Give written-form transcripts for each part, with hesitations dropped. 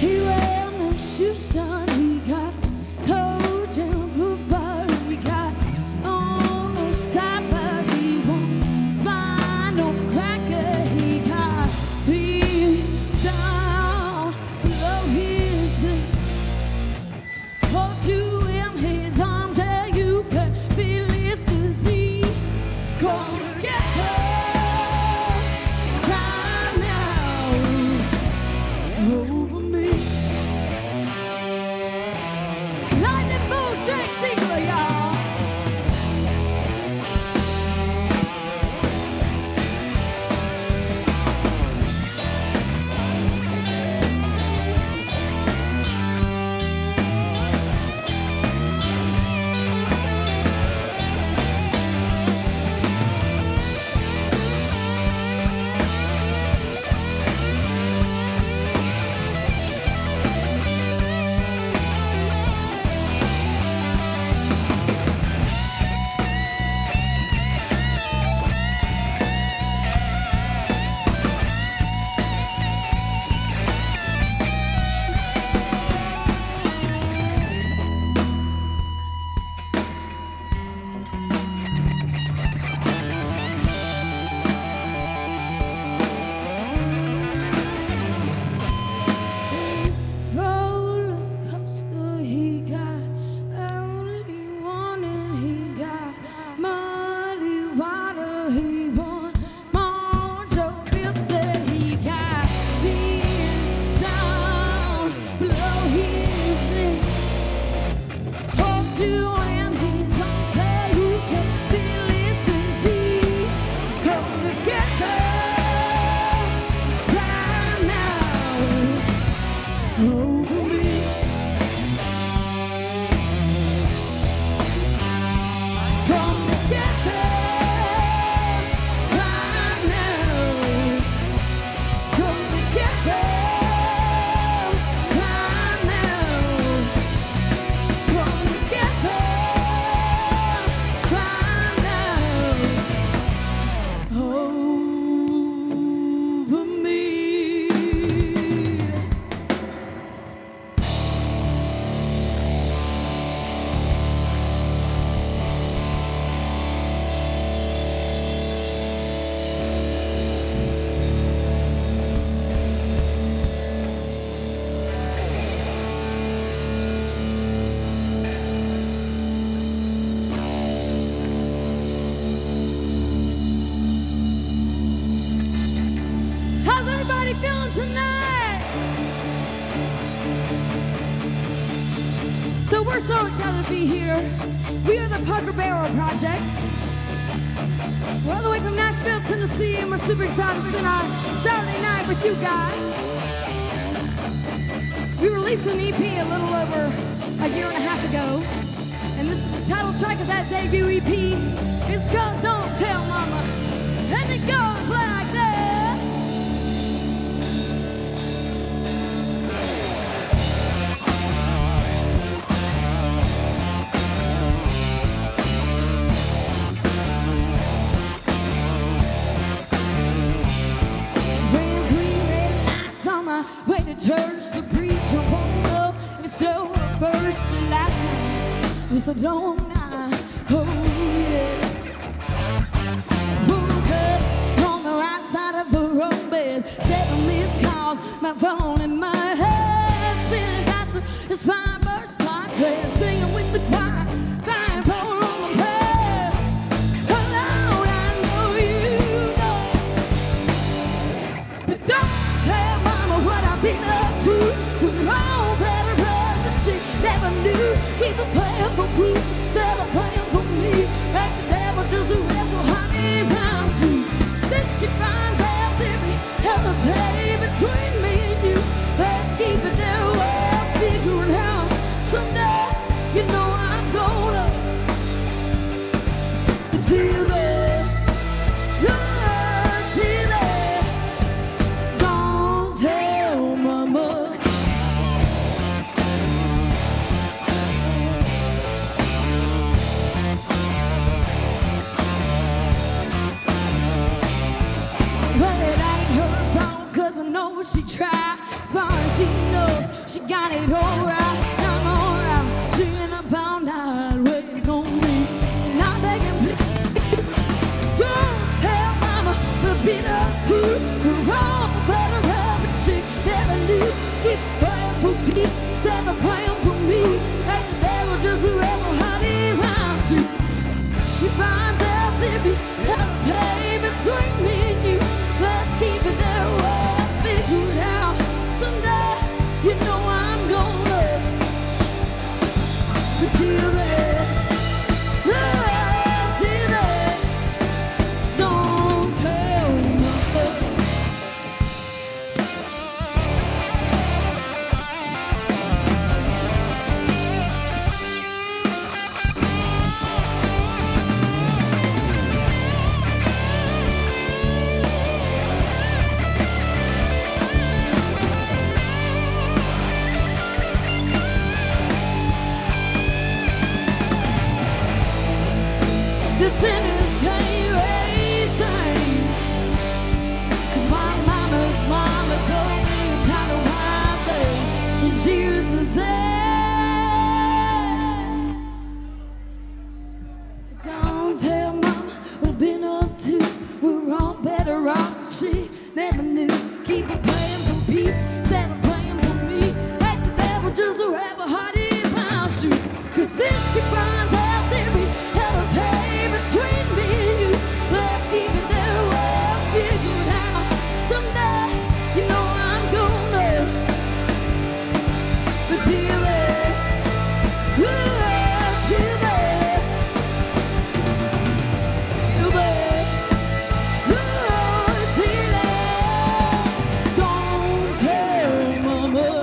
He wear no shoes on, he got told down for bar. We got on no supper, he won't smile, no cracker. He got beat down below his knee. Hold you in his arms till you could feel his disease. Come get her. Be here. We are the Parker Barrow Project. We're all the way from Nashville, Tennessee, and we're super excited to spend our Saturday night with you guys. We released an EP a little over a year and a half ago, and this is the title track of that debut EP. It's called Don't Tell Mama, and it goes like this. Church to preach, I won't go and show up first and last night was a long night, oh yeah. Woke up on the right side of the road bed, seven missed calls, my phone and my husband, pastor, his fine birds, like dress, singing with the choir, fine pole on the bed. Oh Lord, I know you know, but don't tell mama what I feel. Never knew he was playing for blue, instead of playing for me. And the devil just wrapped her honey round you. Since she finds out there be hell to pay between me and you. got it all right. I'm all right, singing about night, waiting on me. And I'm begging, please, don't tell mama the bitter truth. We're all better up and sick, never leave. Keep praying for peace, set a plan for me. And the devil just whoever honey rounds you. She finds out there be a play between me and you. Let's keep it that way, I'll figure it out. Someday, you know I'm gonna live until then. Oh, till then. Don't tell the sinners can't raise saints. 'Cause my mama's mama told me how to hide things, and she used to say, don't tell mama what I've been up to. We're all better off. She never knew. Keep her playing for peace, instead of playing for me. Let the devil just have a heart in my shoe. 'Cause if she finds out there we have a pain between me and you, let's keep it that way, I'll figure it out. Someday, you know I'm gonna live until then. Until then. Until then. Until then. Don't tell mama.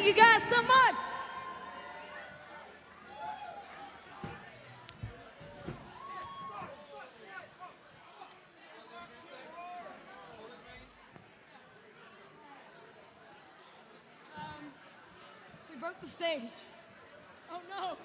Thank you guys so much. We broke the stage. Oh no.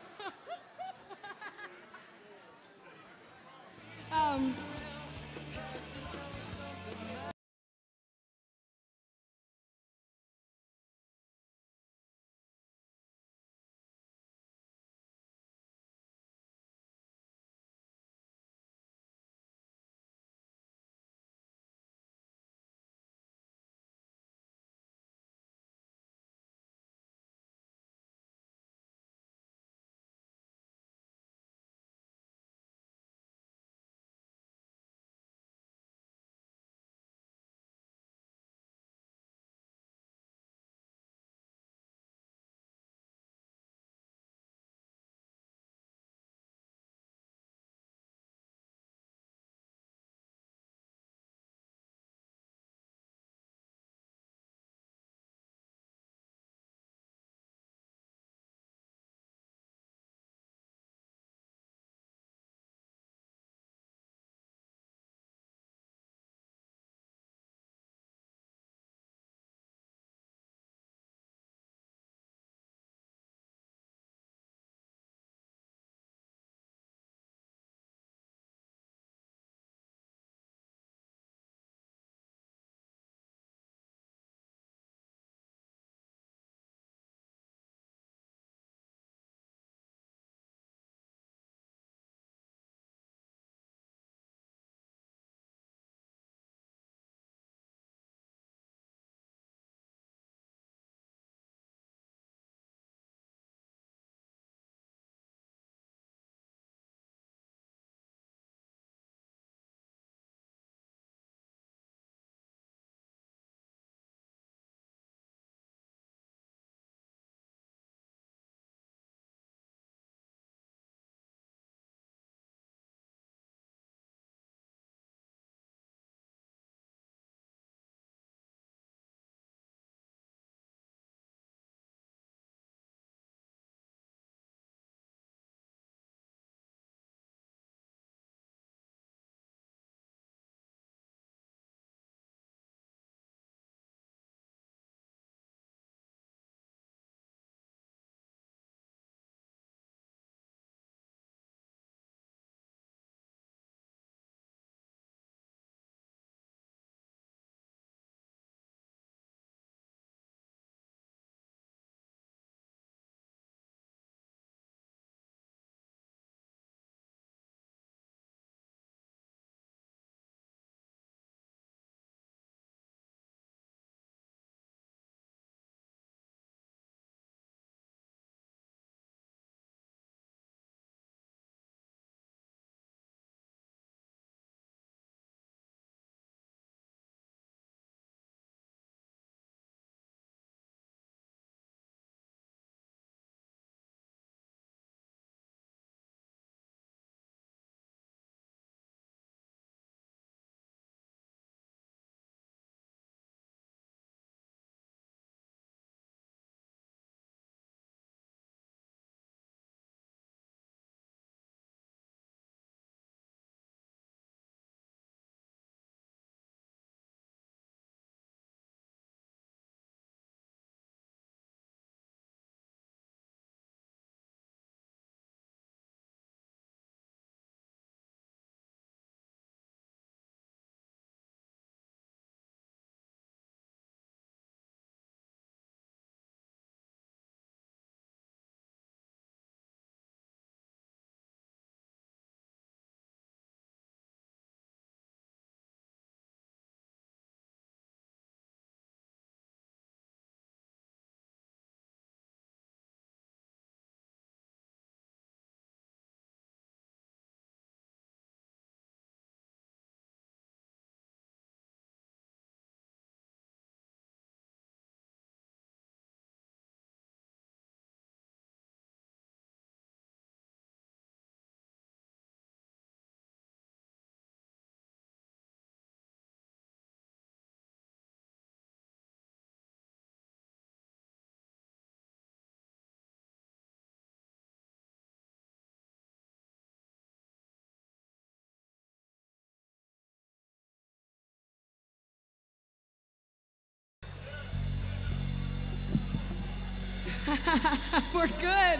We're good.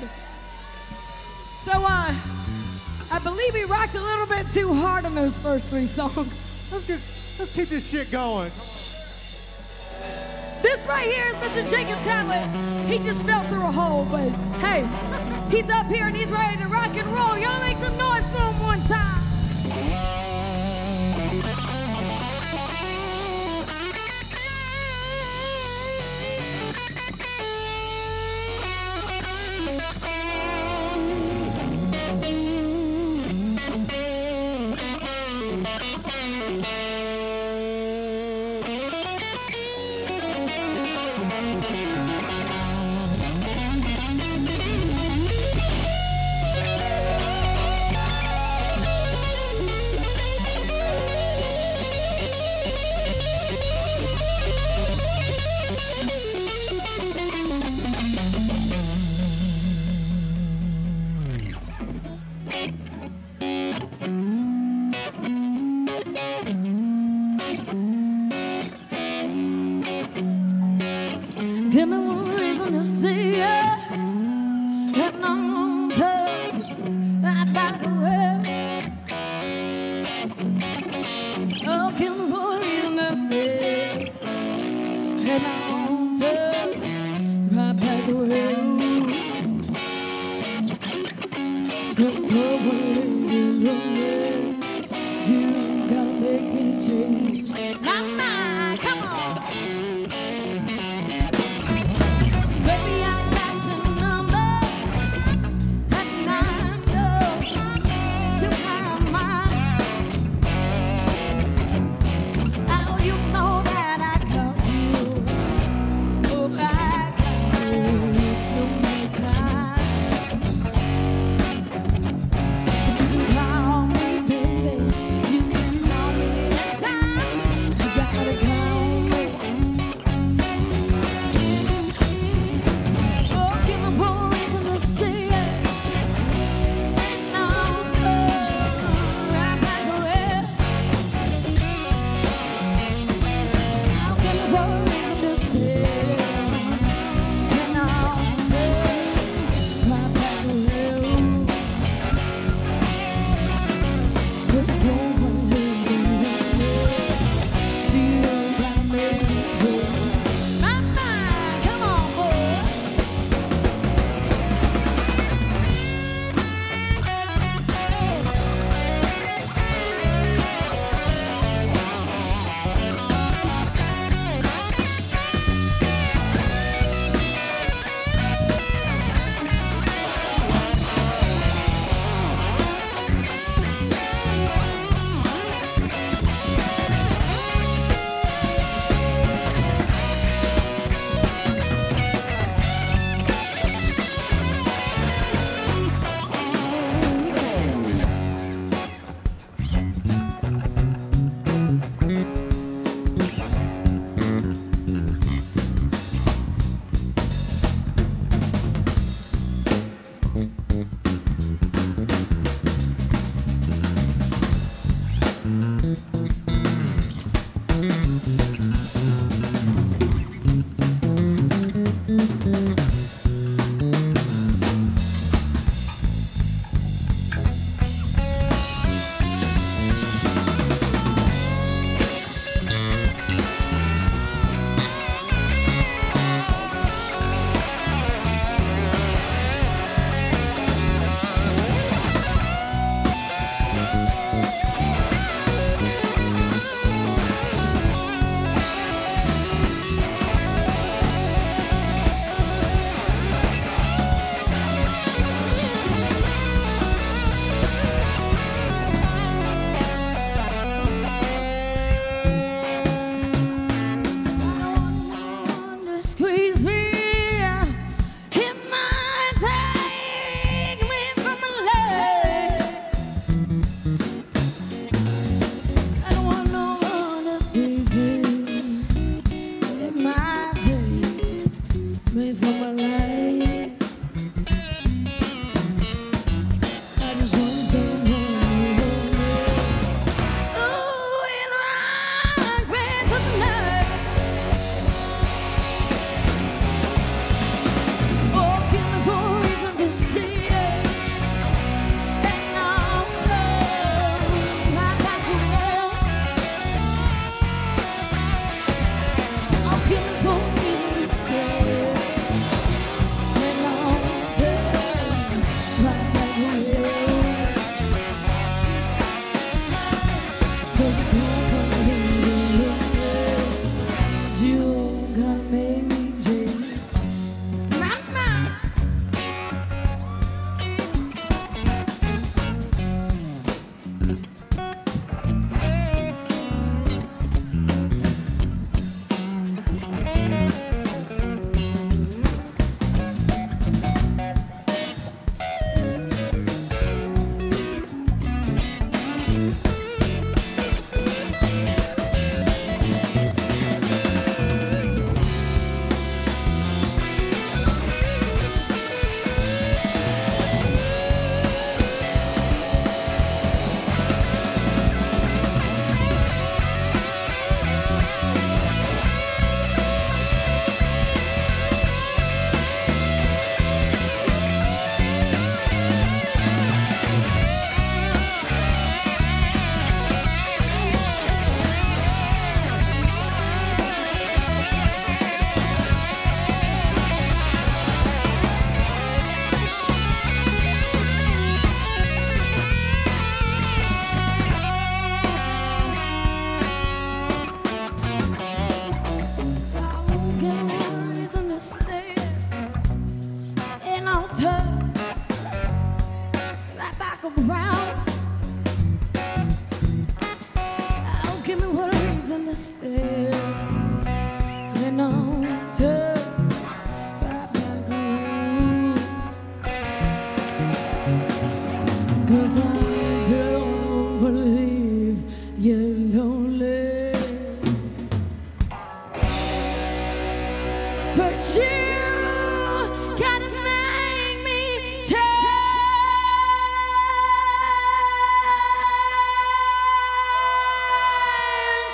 So I believe we rocked a little bit too hard on those first three songs. Let's keep this shit going. This right here is Mr. Jacob Talent. He just fell through a hole, but hey, he's up here and he's ready to rock and roll. Y'all make some noise for him one time. Time.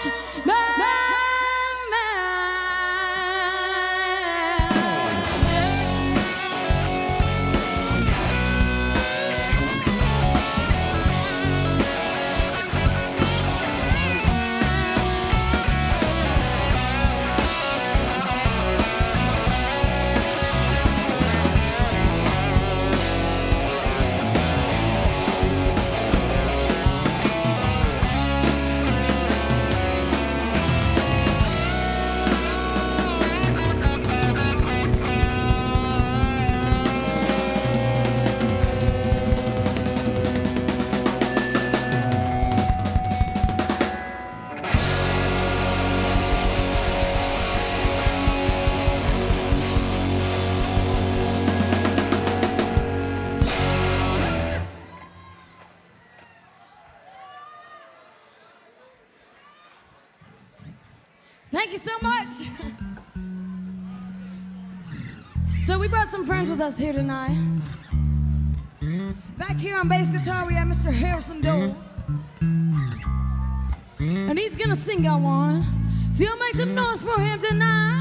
touch my Thank you so much. So we brought some friends with us here tonight. Back here on bass guitar, we have Mr. Harrison Doyle. And he's gonna sing on one. So you'll make some noise for him tonight.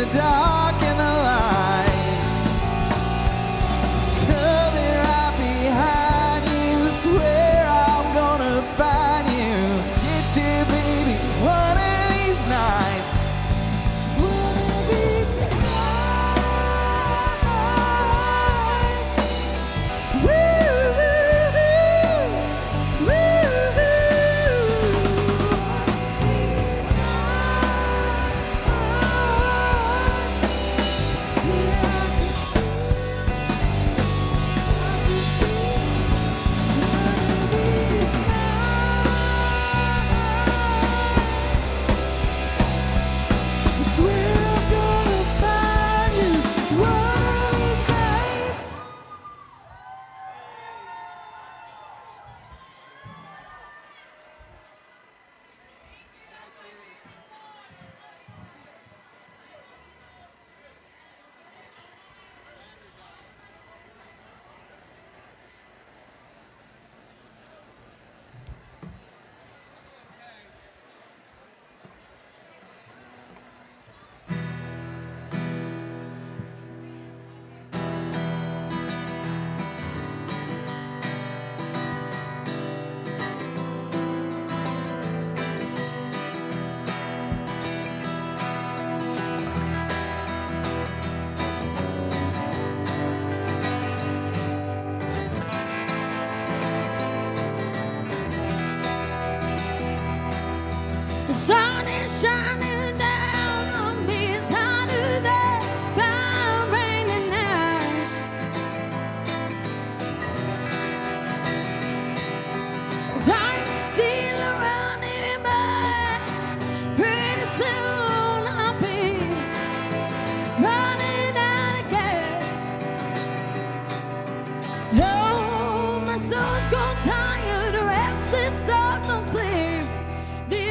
the dark and the light, coming right behind you. Swear I'm gonna find you, get you, baby, one of these nights. One of these nights. Woo-hoo-hoo. Woo-hoo-hoo. The sun is shining down on me, it's hotter than burning ash. Time still around me, but pretty soon I'll be running out again. Oh, my soul's grown tired, restless souls don't sleep. Be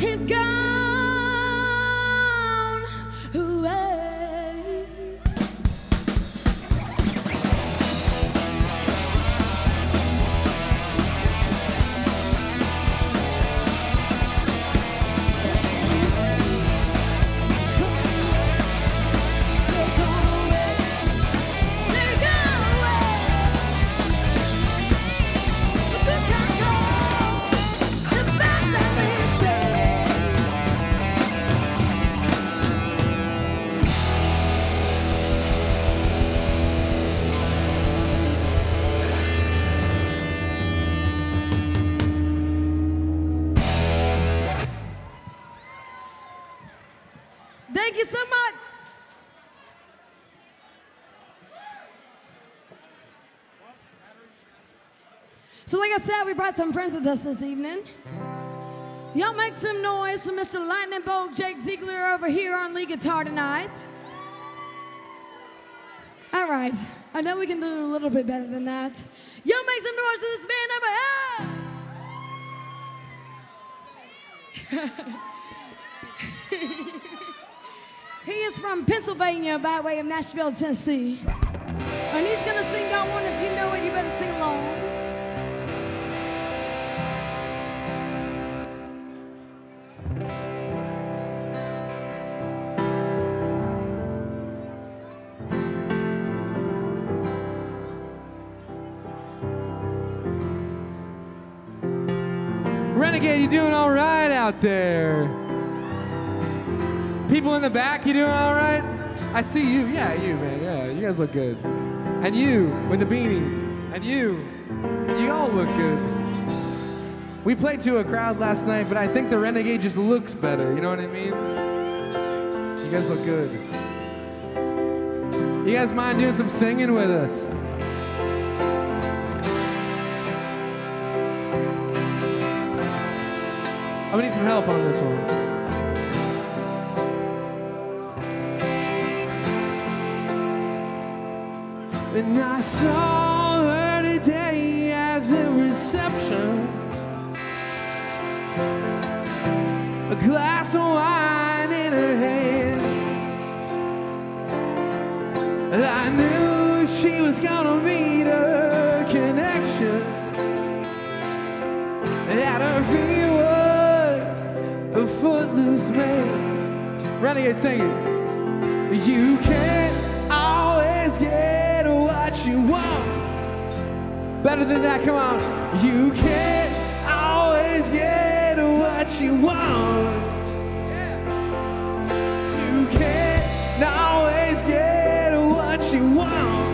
have gone away. Thank you so much. So like I said, we brought some friends with us this evening. Y'all make some noise for Mr. Lightning Bolt Jake Ziegler over here on lead guitar tonight. All right, I know we can do a little bit better than that. Y'all make some noise for this band over here. He is from Pennsylvania by way of Nashville, Tennessee. And he's gonna sing that one. If you know it, you better sing along. Renegade, you doing all right out there? People in the back, you doing all right? I see you. Yeah, you, man. Yeah, you guys look good. And you, with the beanie. And you all look good. We played to a crowd last night, but I think the Renegade just looks better. You know what I mean? You guys look good. You guys mind doing some singing with us? I'm gonna need some help on this one. When I saw her today at the reception, a glass of wine in her hand, I knew she was gonna meet her connection, that her fear was a footloose man. Renegade singing. You can't always get what you want. Better than that, come on. You can't always get what you want. Yeah. You can't always get what you want.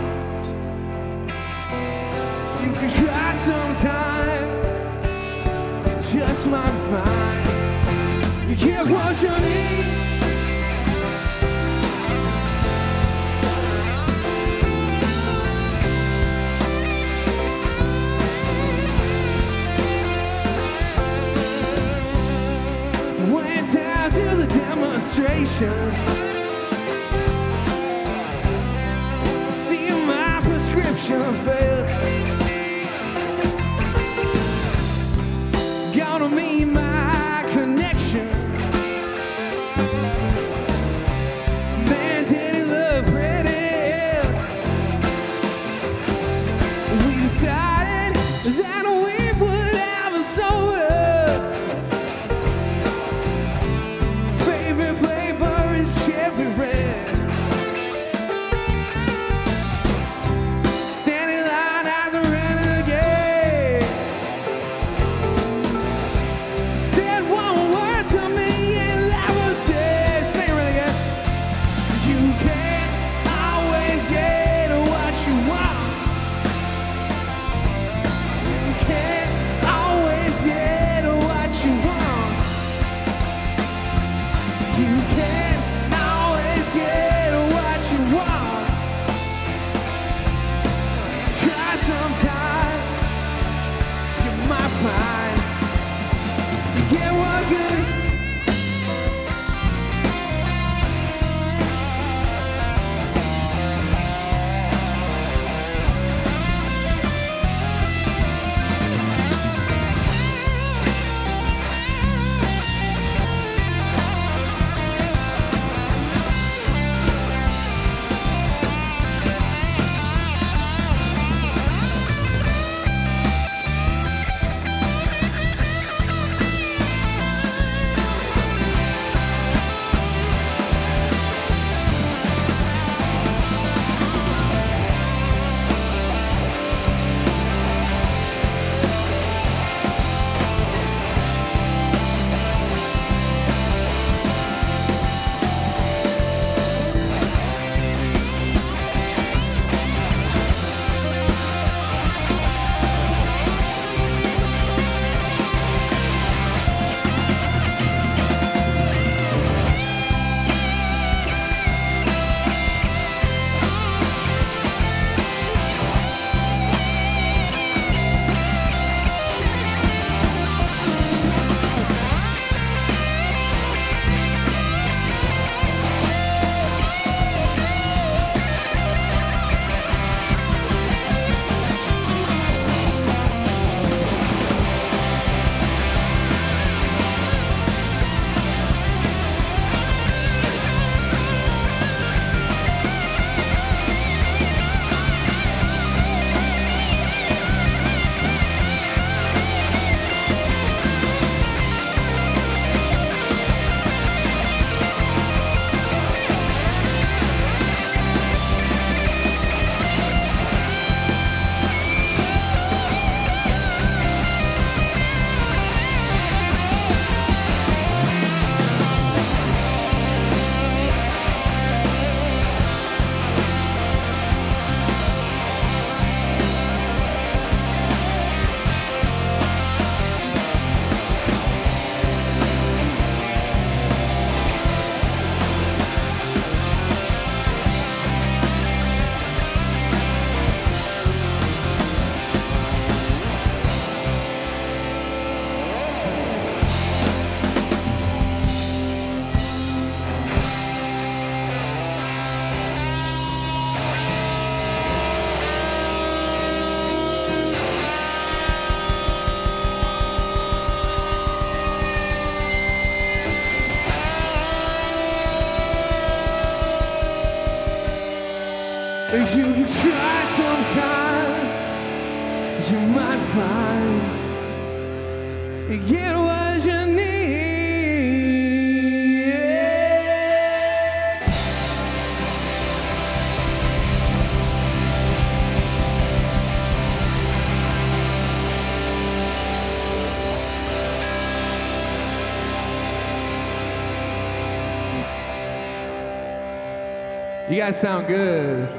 You can try sometime, you just might find you get what you need. Went down to the demonstration, seeing my prescription fail. Gonna meet my connection. Man, did it look pretty? We decided that we would have a soda. If you can try sometimes, you might find you get what you need. Yeah. You guys sound good.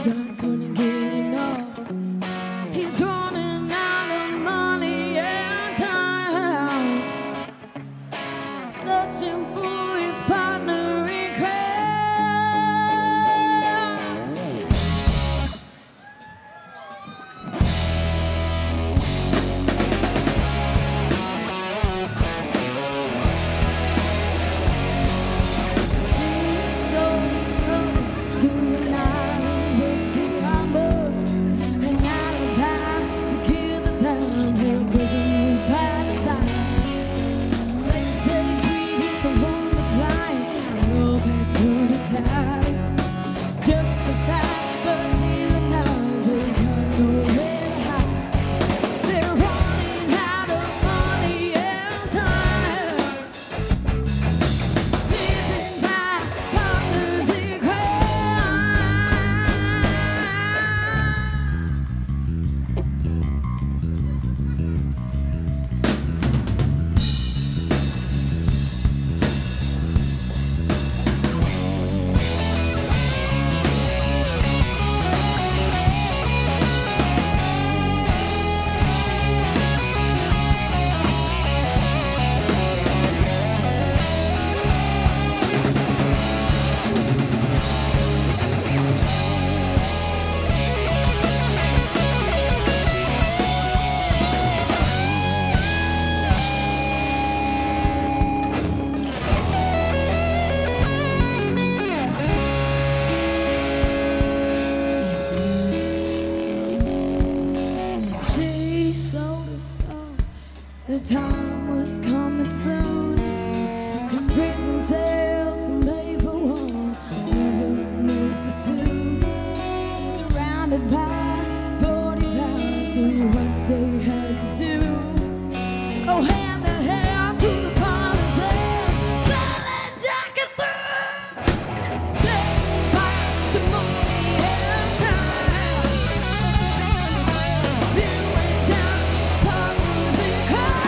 John couldn't get enough. He's running out of soul to soul. The time was coming soon, 'cause prison cells are made for one, never made for two. Surrounded by 40 pounds and what they had to do. Oh, hand in hand to the potter's hand, silent jacket through. Step back to morning and time. Viewing down partners in crime.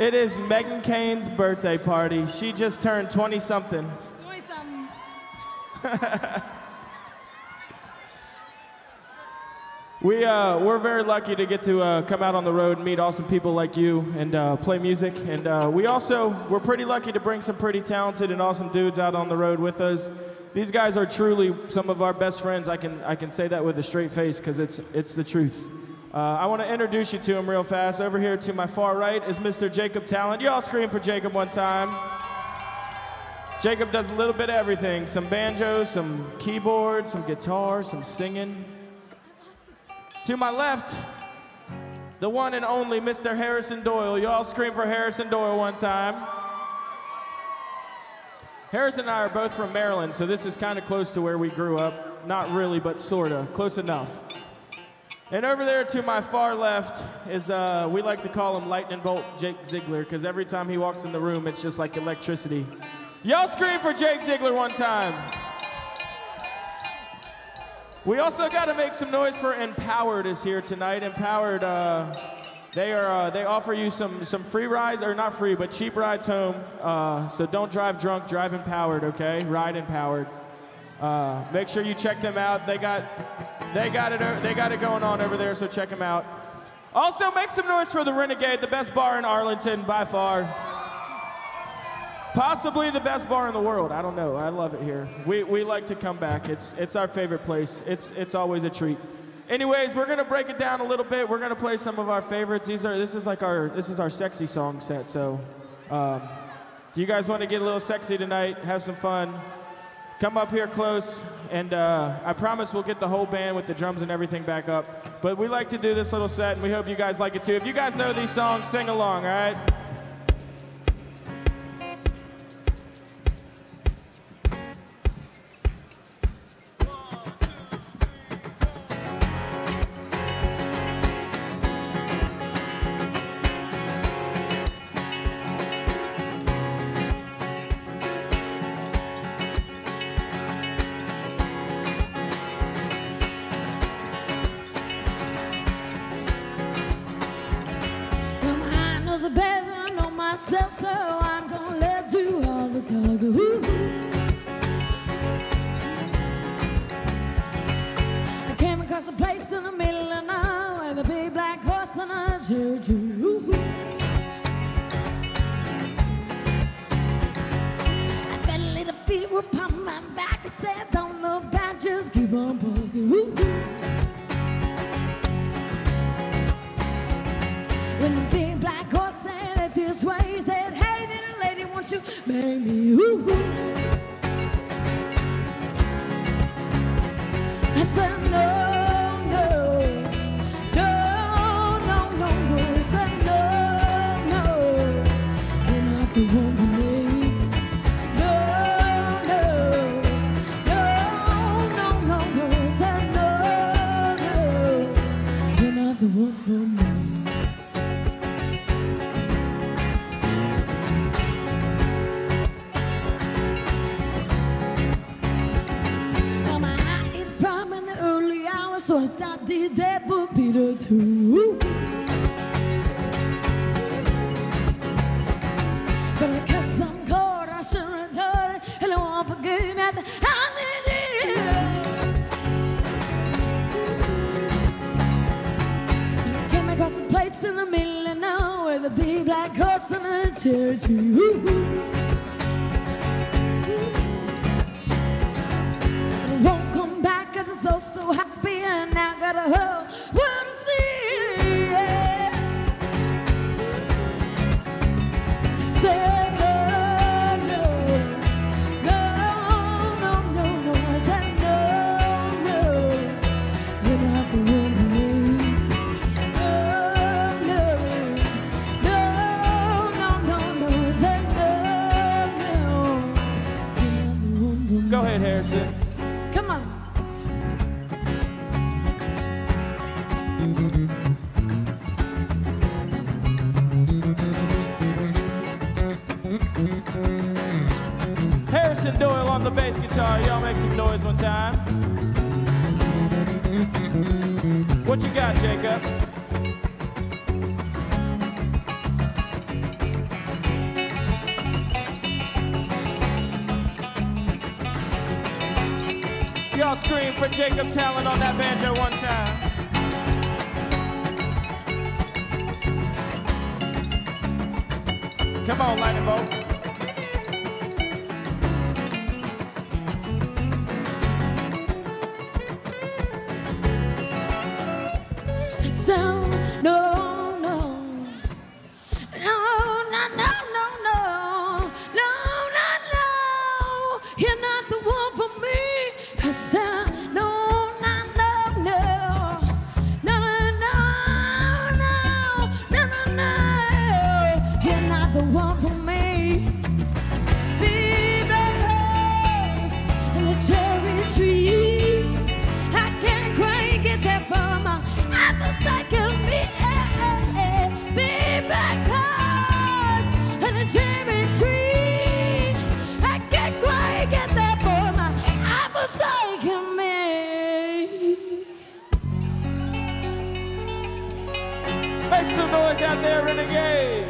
It is Megan Kane's birthday party. She just turned 20-something. 20-something. We're very lucky to get to come out on the road and meet awesome people like you and play music. And we're pretty lucky to bring some pretty talented and awesome dudes out on the road with us. These guys are truly some of our best friends. I can say that with a straight face because it's the truth. I want to introduce you to them real fast. Over here to my far right is Mr. Jacob Talent. Y'all scream for Jacob one time. Jacob does a little bit of everything. Some banjos, some keyboards, some guitar, some singing. To my left, the one and only Mr. Harrison Doyle. Y'all scream for Harrison Doyle one time. Harrison and I are both from Maryland, so this is kind of close to where we grew up. Not really, but sorta. Close enough. And over there to my far left is, we like to call him Lightning Bolt Jake Ziegler, because every time he walks in the room, it's just like electricity. Y'all scream for Jake Ziegler one time. We also got to make some noise for Empowered is here tonight. Empowered, they offer you some free rides, or not free, but cheap rides home. So don't drive drunk, drive empowered, okay? Ride empowered. Make sure you check them out. They got it going on over there, so check them out. Also, make some noise for The Renegade, the best bar in Arlington by far. Possibly the best bar in the world. I don't know. I love it here. We like to come back. It's our favorite place. It's always a treat. Anyways, we're gonna break it down a little bit. We're gonna play some of our favorites. This is our sexy song set. So, if you guys want to get a little sexy tonight, have some fun, come up here close, and I promise we'll get the whole band with the drums and everything back up. But we like to do this little set, and we hope you guys like it too. If you guys know these songs, sing along. All right. What you got, Jacob? y'all scream for Jacob Talent on that banjo one time. Come on, Lightning Bolt. Sound, no, you're not the one for me. I sound, out there, Renegade.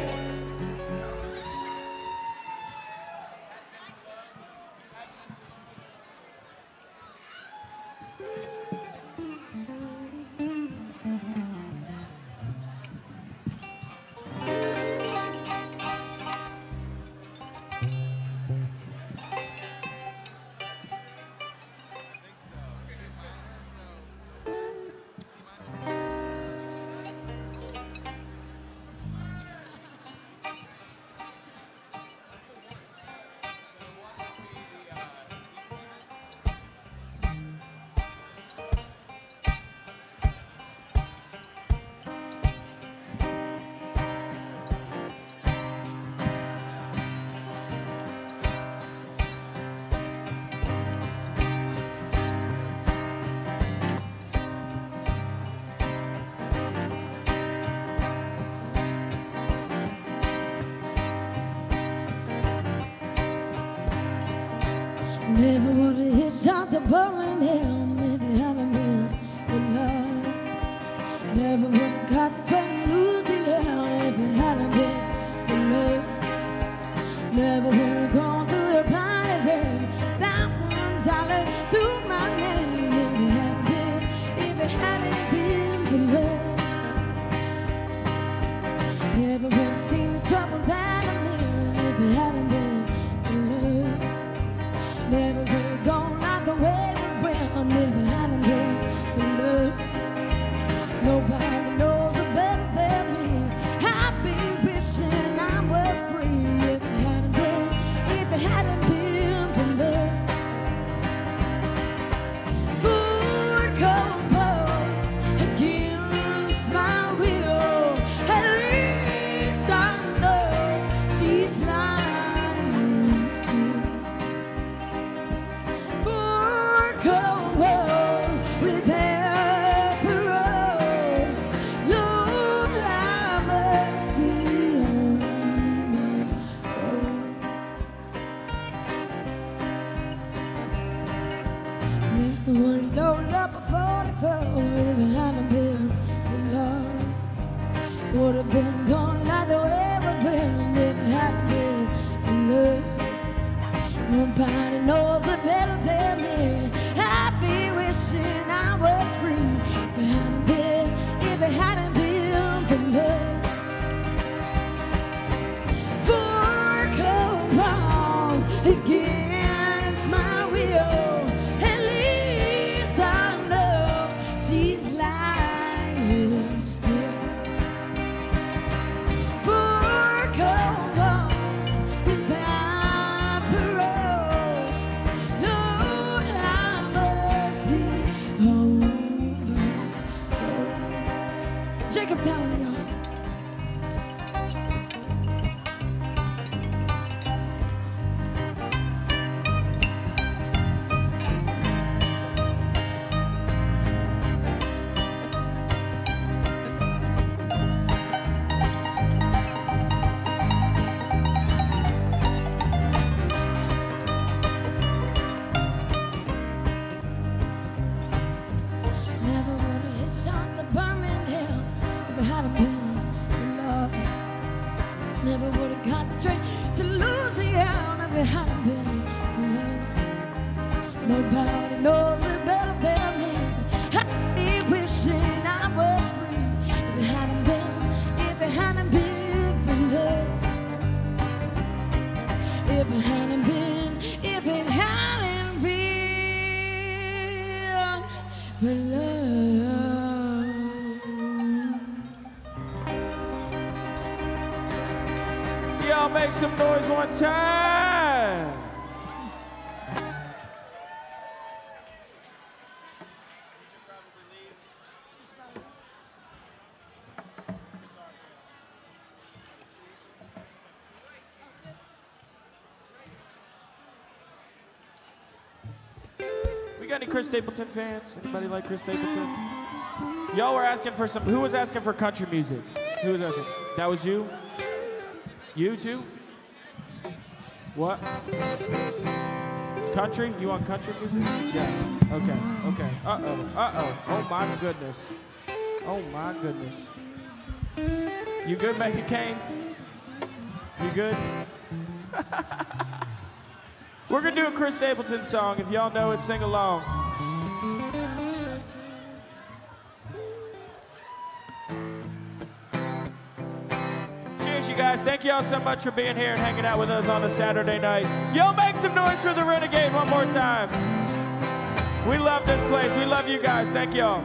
Never would have hit something burning hell, maybe I'd have been in love. Never would have got the train to Louisiana if it hadn't been in love. Never would have gone through a blind bed, that $1 to my name if it hadn't been for love. Never would have seen the trouble that I'm in if it hadn't been for love. Never would've gone out the way we went. Never had a day in love. Nobody knows it better than me. I'd be wishing I was free if it hadn't been, if it hadn't been for love. Food compose against my will. At least I know she's lying. Would have been gone like the way we've been if it hadn't been in love. Nobody knows it better than me. I'd be wishing I was free if it hadn't been for love. Four cold walls against my will. At least I know she's lying. Nobody knows it better. Got any Chris Stapleton fans? Anybody like Chris Stapleton? Y'all were asking for some. Who was asking for country music? Who was asking? That was you? You too? What? Country? You want country music? Yes. Okay. Okay. Uh-oh. Uh-oh. Oh my goodness. Oh my goodness. You good, Megan Kane? You good? We're going to do a Chris Stapleton song. If y'all know it, sing along. Cheers, you guys. Thank y'all so much for being here and hanging out with us on a Saturday night. Y'all make some noise for the Renegade one more time. We love this place. We love you guys. Thank y'all.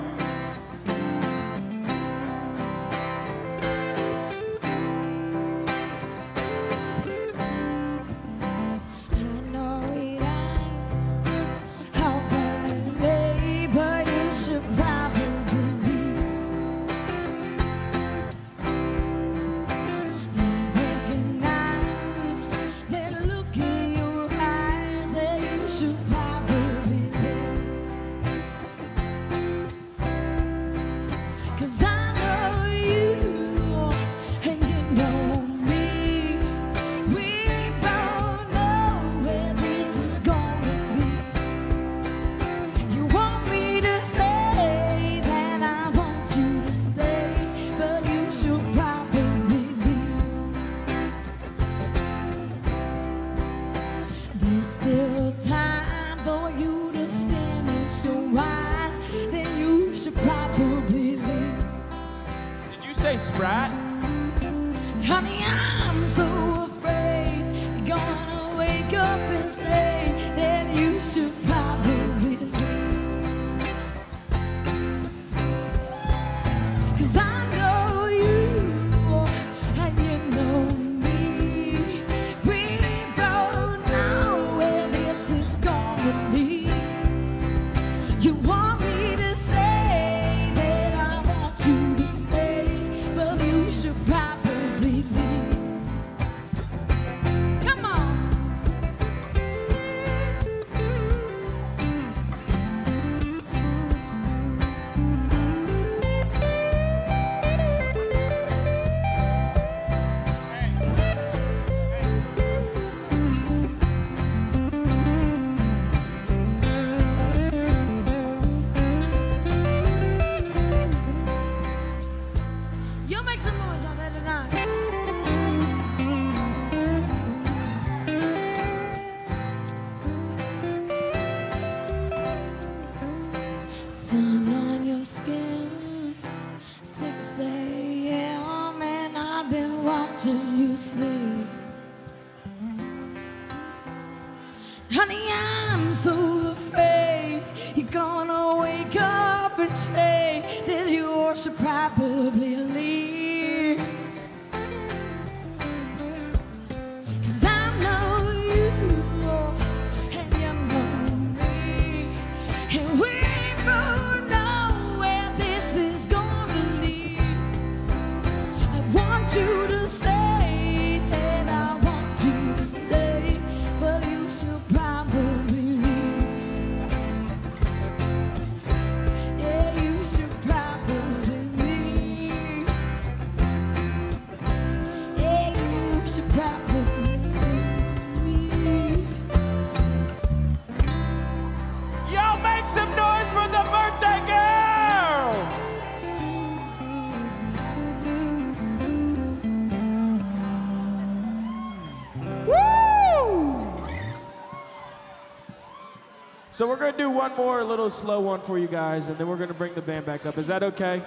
So we're going to do one more little slow one for you guys, and then we're going to bring the band back up. Is that okay?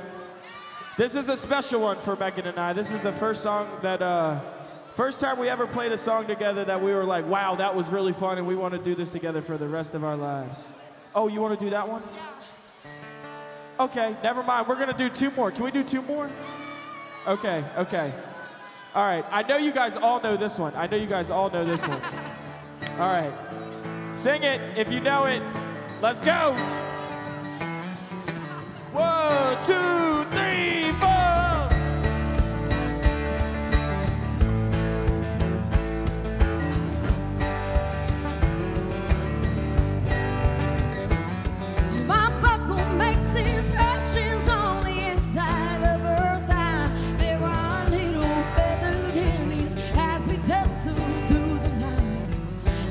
This is a special one for Beckett and I. This is the first song that, first time we ever played a song together that we were like, wow, that was really fun, and we want to do this together for the rest of our lives. Oh, you want to do that one? Yeah. Okay, never mind. We're going to do two more. Can we do two more? Okay, okay. All right, I know you guys all know this one. I know you guys all know this one. All right. Sing it if you know it. Let's go. 1, 2, 3, 4. My buckle makes impressions on the inside of her thigh. There are little feathered aliens as we tussle through the night.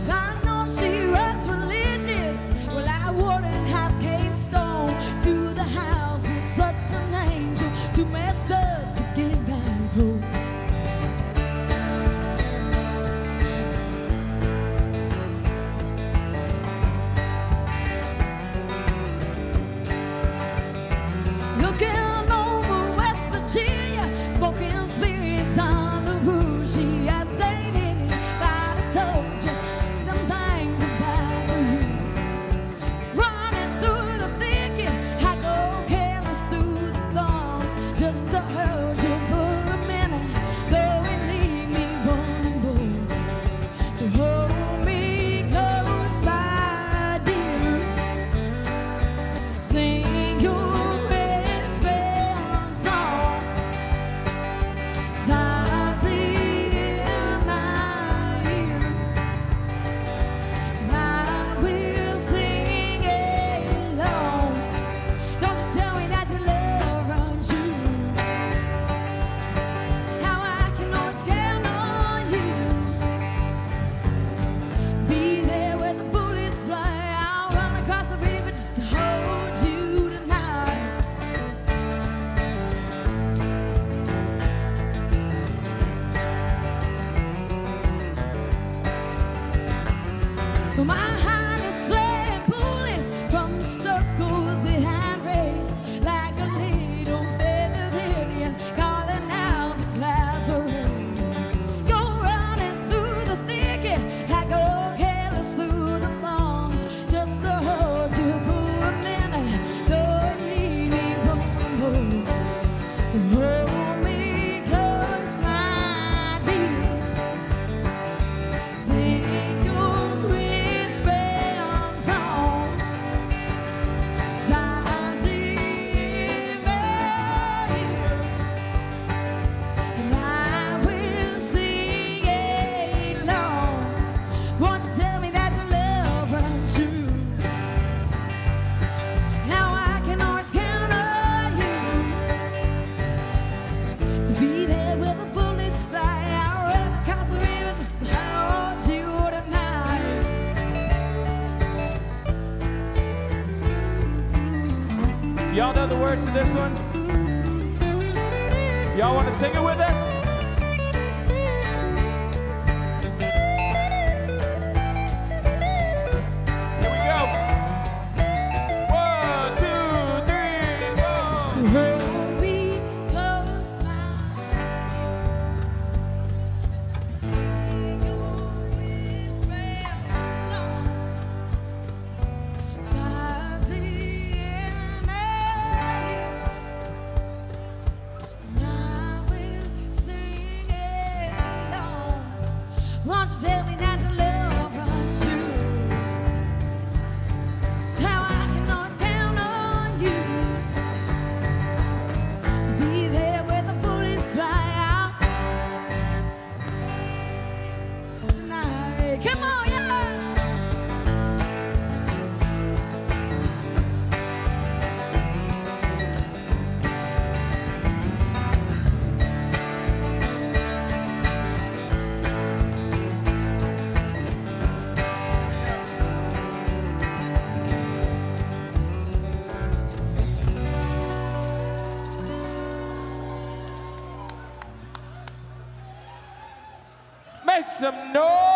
I know she was religious. Well, I wouldn't have caved stone to the house of such an angel, too messed up to get back home. Looking over West Virginia, smoking spirits on the roof. She has stayed in it, but I told you them things about you. Running through the thinking, I go careless through the thorns, just to hold you for a minute, though it leave me running bored. So hold me close, my dear. Sing your response song softly in my ear. I will sing along. Don't you tell me that your love runs you. How I can always count on you. Be there when the bullets fly. I'll run across the river just to hold you tonight. My heart is sweating bullets from the circles it had raced, like a little feathered alien calling out the clouds of rain. Go running through the thicket, I go careless through the thorns, just to hold you for a minute, though it leave me wondering. So hold me close, my dear. Sing your whisper song softly in my ear. And I will sing along. Won't you tell me that your love runs you? Now I can always count on you. To be there with the bullets fly. I'll run across the river just to hold you tonight. Y'all know the words to this one? Y'all want to sing it with us? Here we go. 1, 2, 3, 4. So hold me close, won't you tell me that your love runs you? Now I can always count on you. To be there when the bullets fly out tonight. Come on, yeah! Make some noise!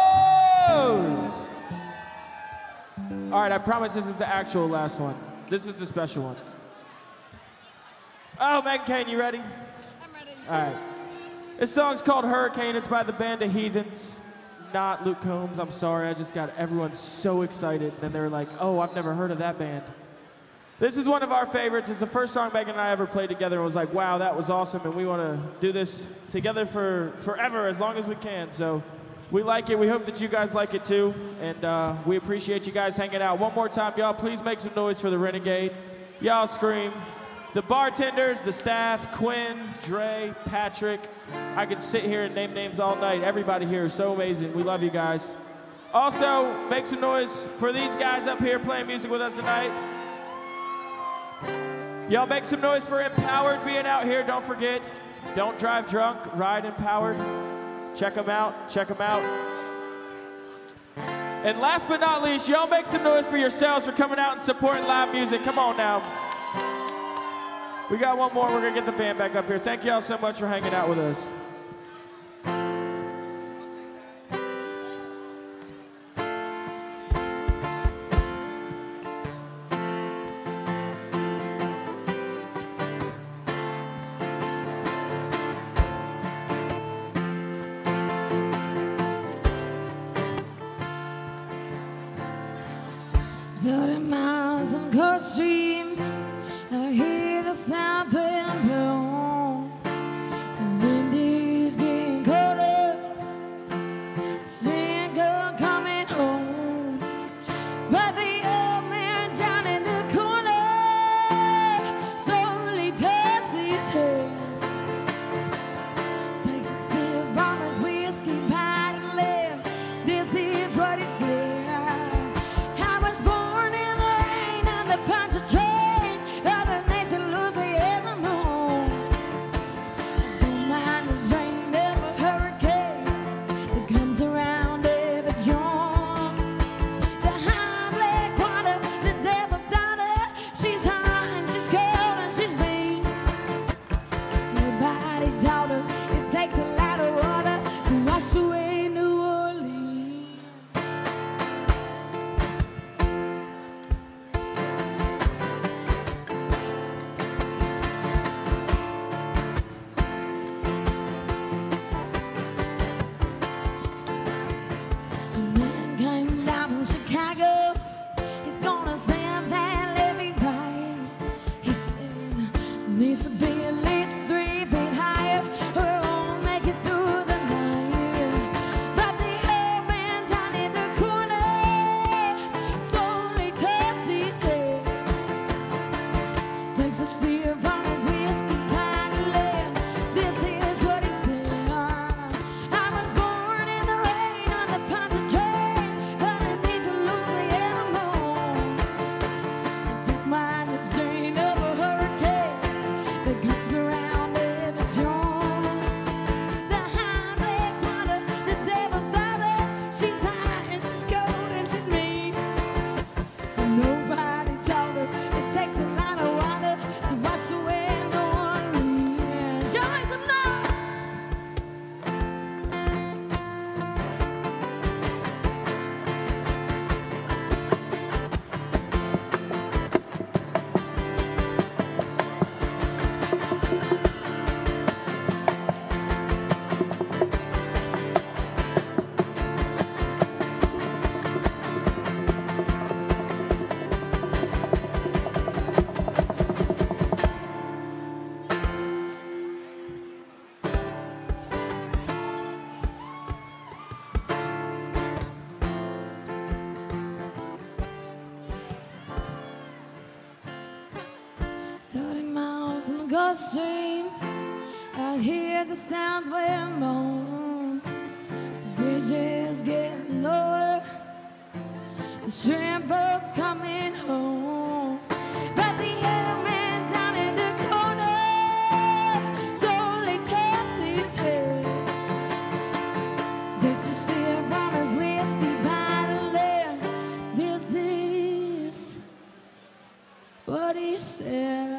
All right, I promise this is the actual last one. This is the special one. Oh, Megan Kane, you ready? I'm ready. All right. This song's called Hurricane. It's by the Band of Heathens, not Luke Combs. I'm sorry. I just got everyone so excited. Then they were like, oh, I've never heard of that band. This is one of our favorites. It's the first song Megan and I ever played together. It was like, wow, that was awesome, and we want to do this together for forever, as long as we can. So we like it. We hope that you guys like it, too, and we appreciate you guys hanging out. One more time, y'all, please make some noise for the Renegade. Y'all scream. The bartenders, the staff, Quinn, Dre, Patrick. I could sit here and name names all night. Everybody here is so amazing. We love you guys. Also, make some noise for these guys up here playing music with us tonight. Y'all make some noise for Empowered being out here. Don't forget, don't drive drunk, ride Empowered. Check them out, check them out. And last but not least, y'all make some noise for yourselves for coming out and supporting live music. Come on now. We got one more. We're going to get the band back up here. Thank y'all so much for hanging out with us. Stream. I hear the sound wind moan. The bridges getting lower. The shrimp boat's coming home. But the other man down in the corner slowly taps his head. Takes a sip from his whiskey bottle and this is what he said.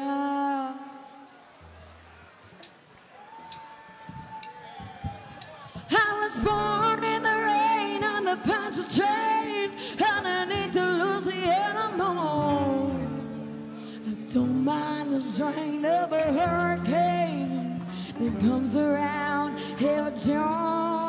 Born in the rain on the the Pennsylvania underneath the Louisiana moon. I don't mind the strain of a hurricane that comes around every dawn.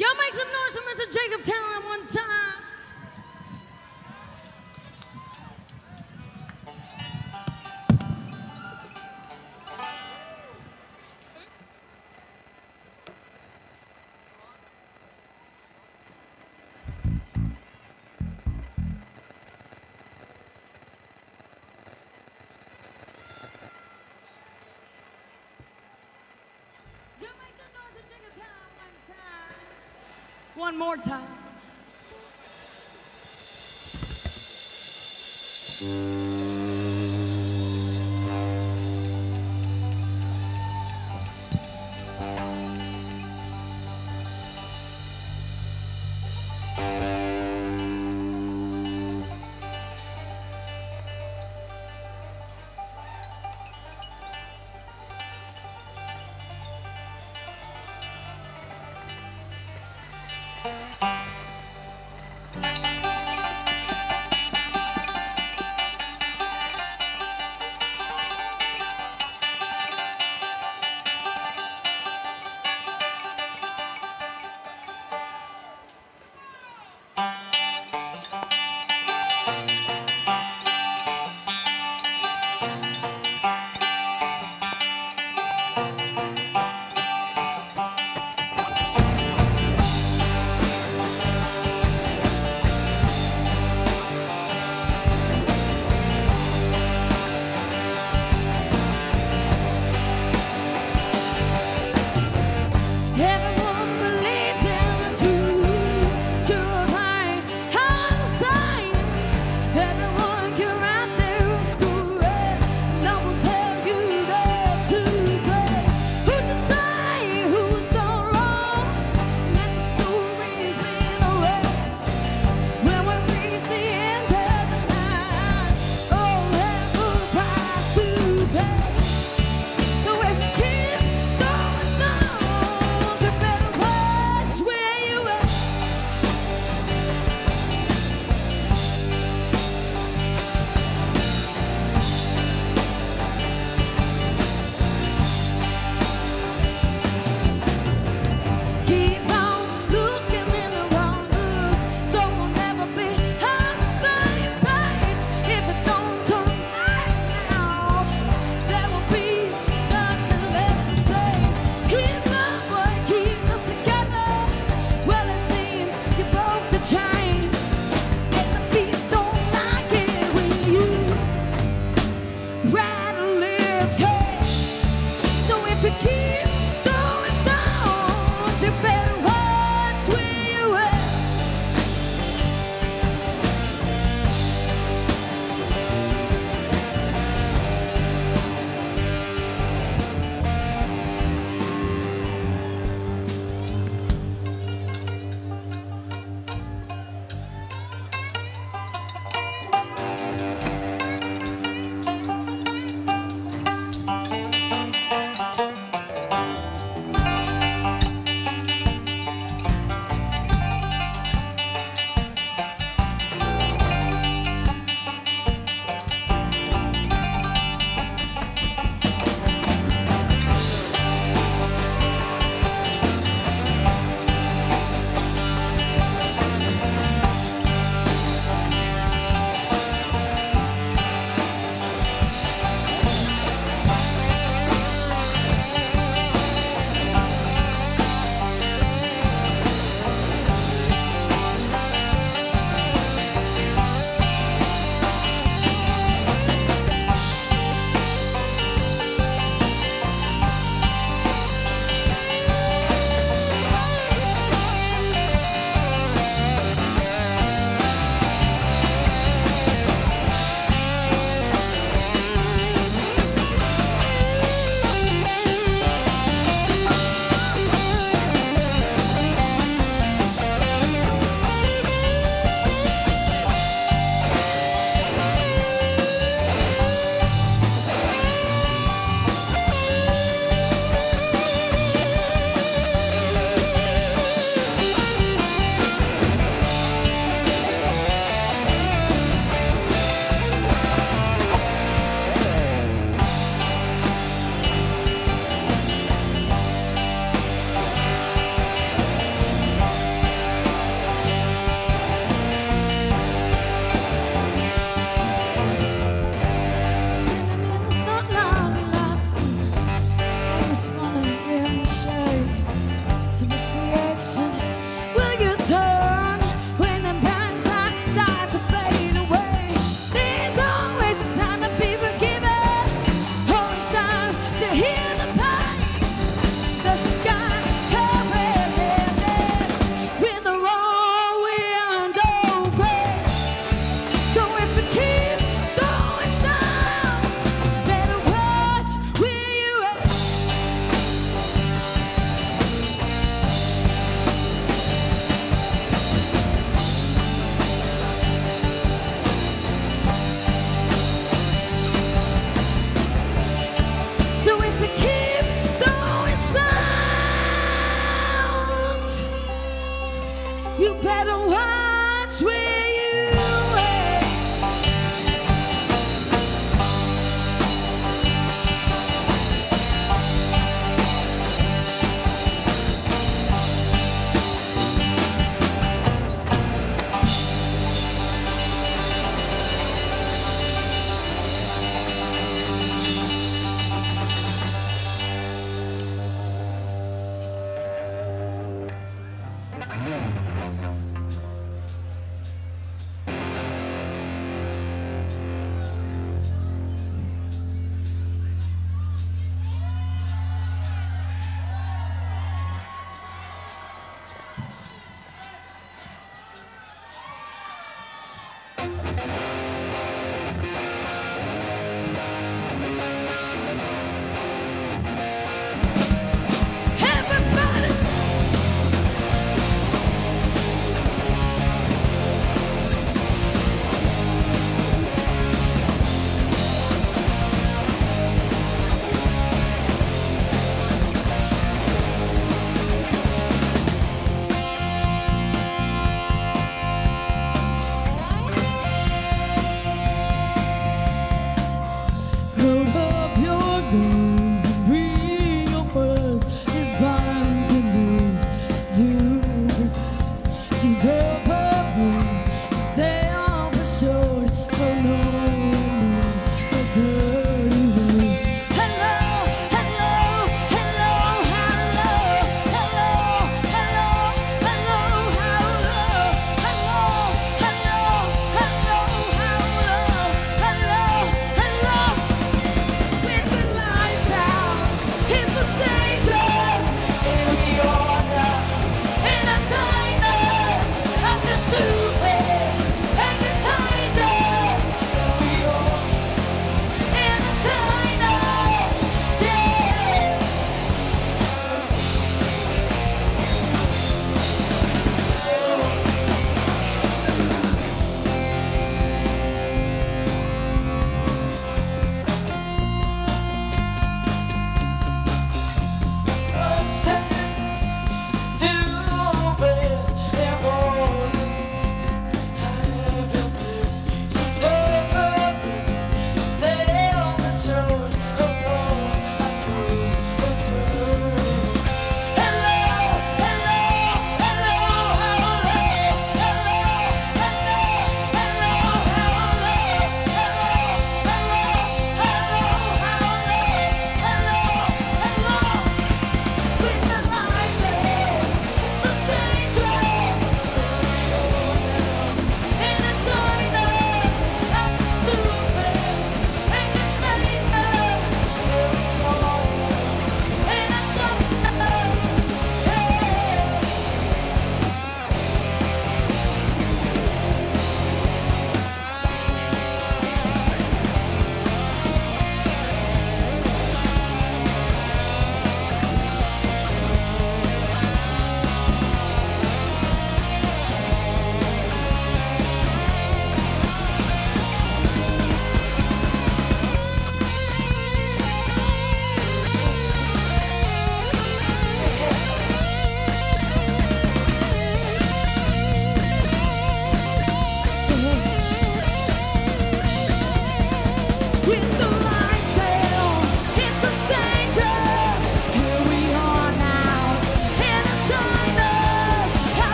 Y'all make some noise for Mr. Jacob Talent one time. Y'all make some noise for Jacob Talent one time. One more time.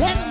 To the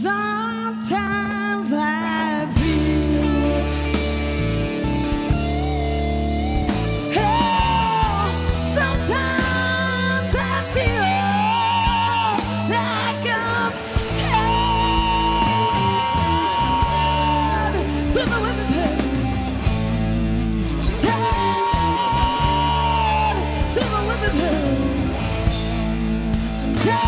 Sometimes I feel, oh, sometimes I feel like I'm tied to the whipping pole, tied to the whipping pole, I'm tied.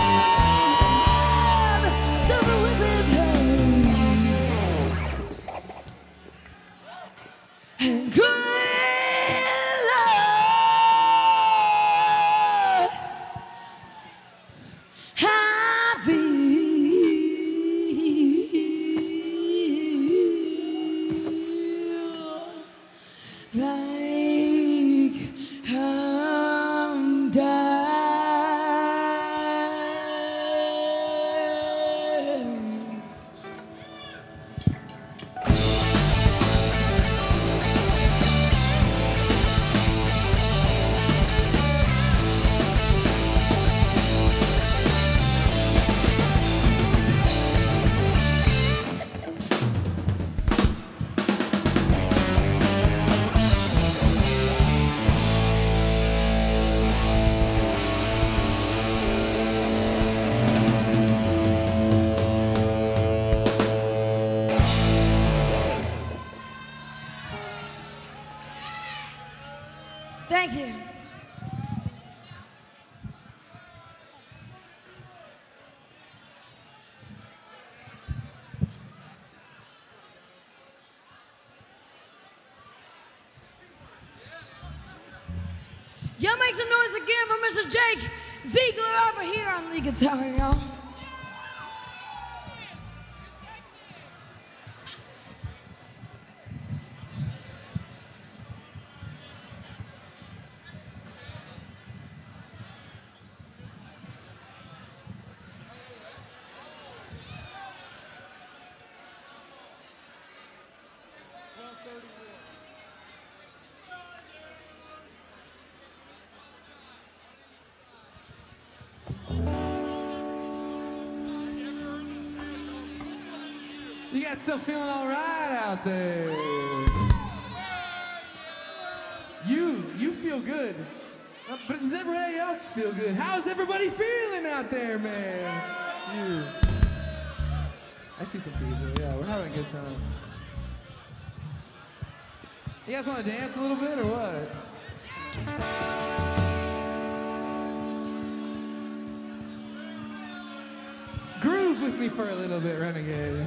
Thank you. Y'all make some noise again for Mr. Jake Ziegler over here on lead guitar, y'all. You guys still feeling all right out there? You feel good. But does everybody else feel good? How's everybody feeling out there, man? You. I see some people, yeah, we're having a good time. You guys want to dance a little bit or what? Groove with me for a little bit, Renegade.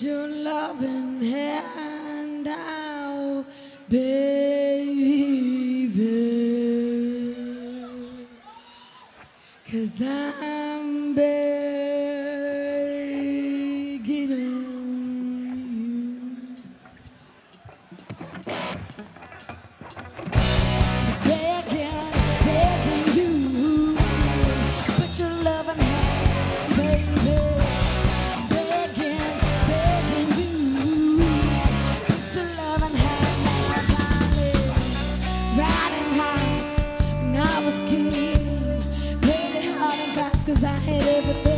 Your loving hand out, baby, 'cause I'm begging on you. Begging you, put your loving hand, baby. I had everything.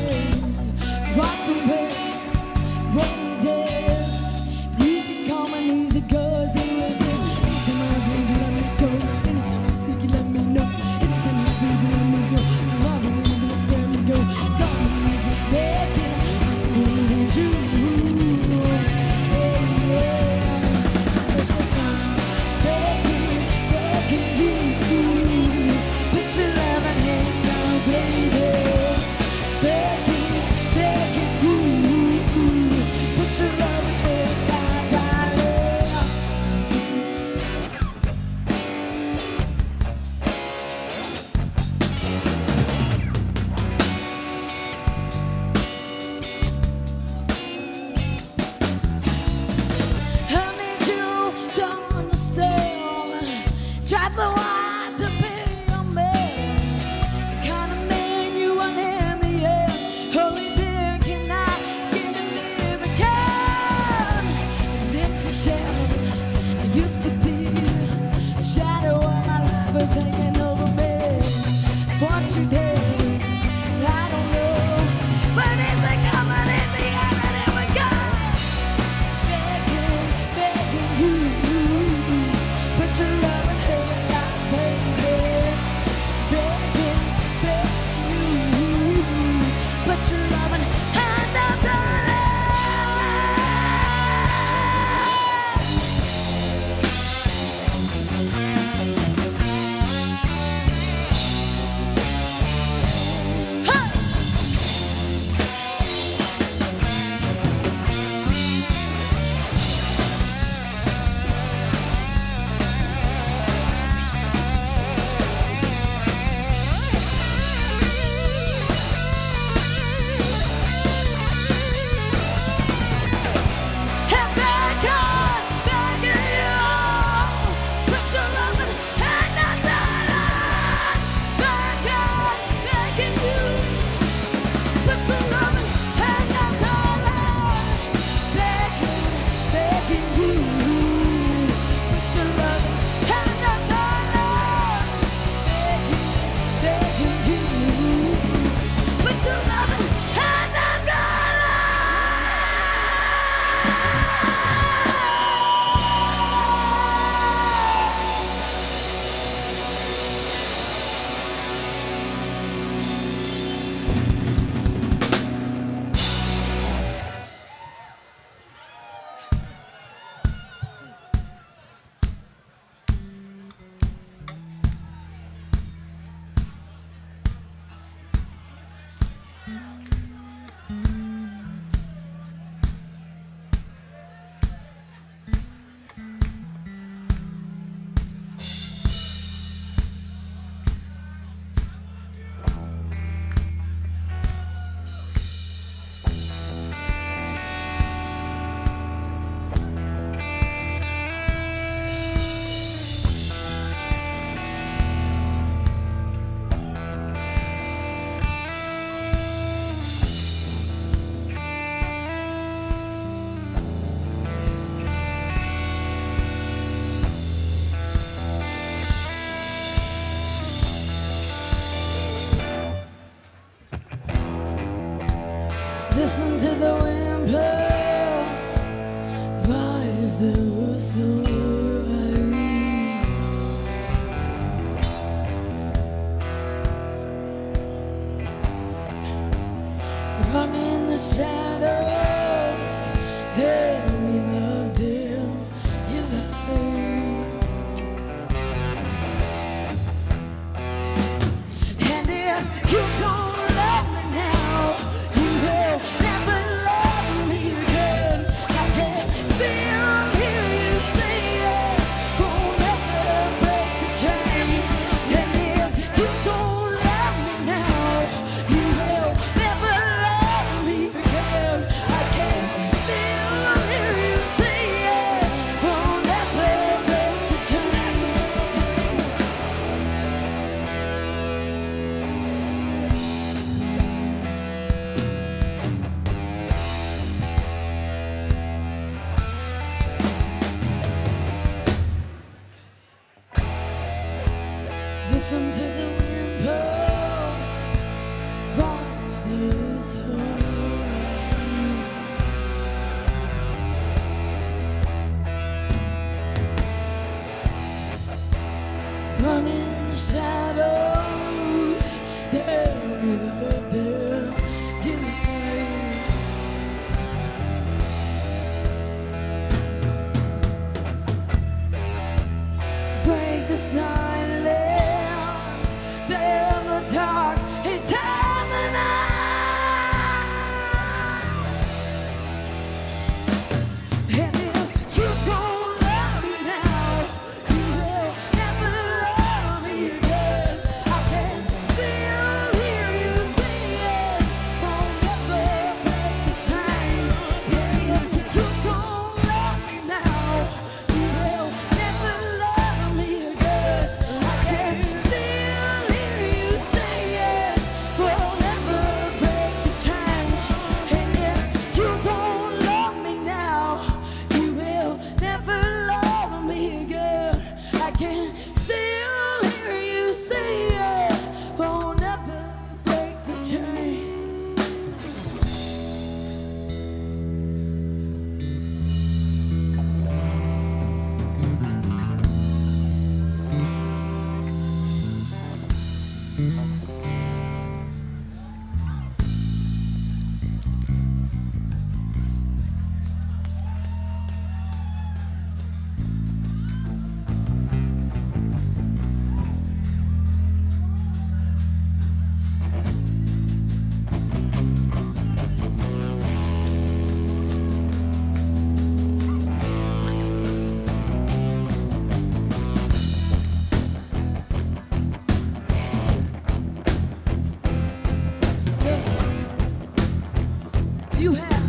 Listen to the wind blow. Voyages through the rain. Run in the shadows. Damn, you love, damn, you love. And if you don't love me now, you will never love me again. I can see and hear you say it won't ever break the chain. And if you don't love me now, you will never love me again. I can see and hear you say it won't ever break the chain. Listen to the wind blow, watch this hurricane. Run in the shadows, dare me the dare, get me. Break the silence, damn the dark, it's time the night. And if you don't love me now, you will never love me again. I can see and hear you say it won't ever break the chain. And if you don't love me now, you will never love me again. I can see and hear you say it won't ever break the chain. And if you don't love me now, you will never love me again. I can see and hear you say it won't ever break the chain. You have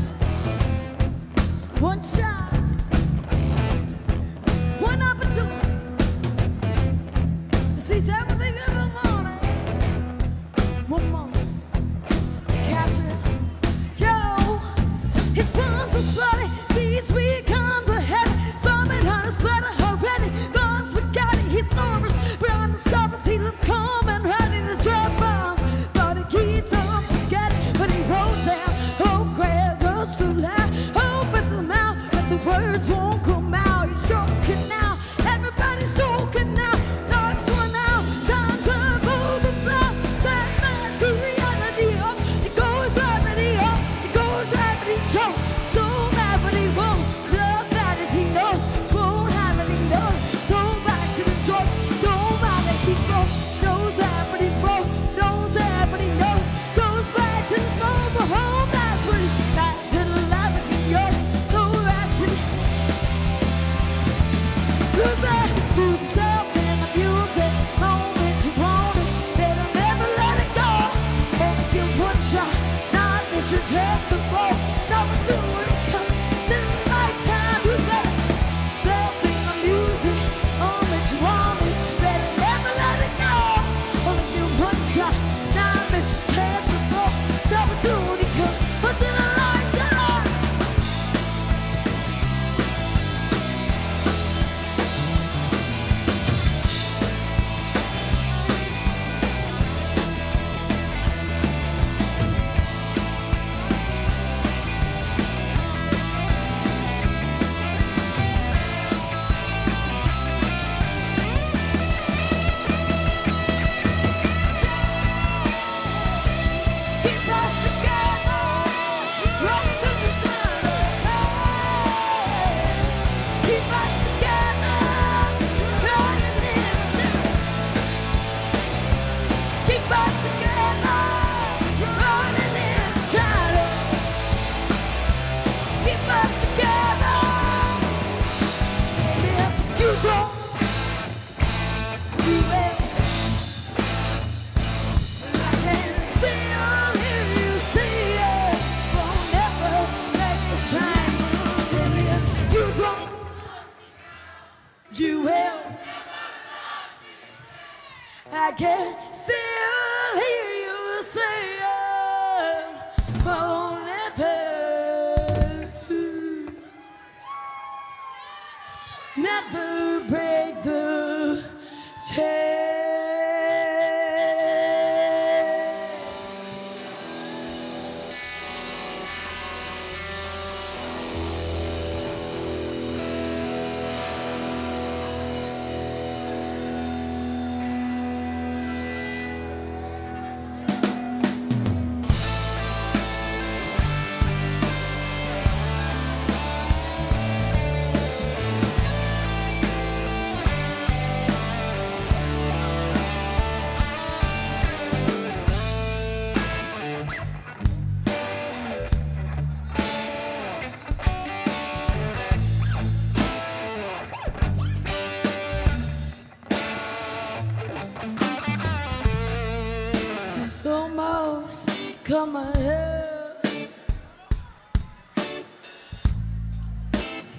one shot, one opportunity to seize everything in the morning. One moment to capture it. Yo, his bones are slowly, these weekends are heavy. Storming on his sweater already. Bones we got it, he's nervous. Brown and sovereigns, he looks calm and ready to drop bombs. Thought he keys on, forget it, but he wrote down. So loud, opens his mouth, but the words won't come out. He's choking now, everybody's choking now. Dark one out, time to overflow. Set back to reality. Up, it goes rapidly up, it goes rapidly choke. So mad, but he won't. Love that as he knows, won't have it, he knows. So back to the choice, don't mind that he's broke. Knows that, but he's broke. Knows that, but he knows. Goes back to his mobile home. That's what he's back. So that's it.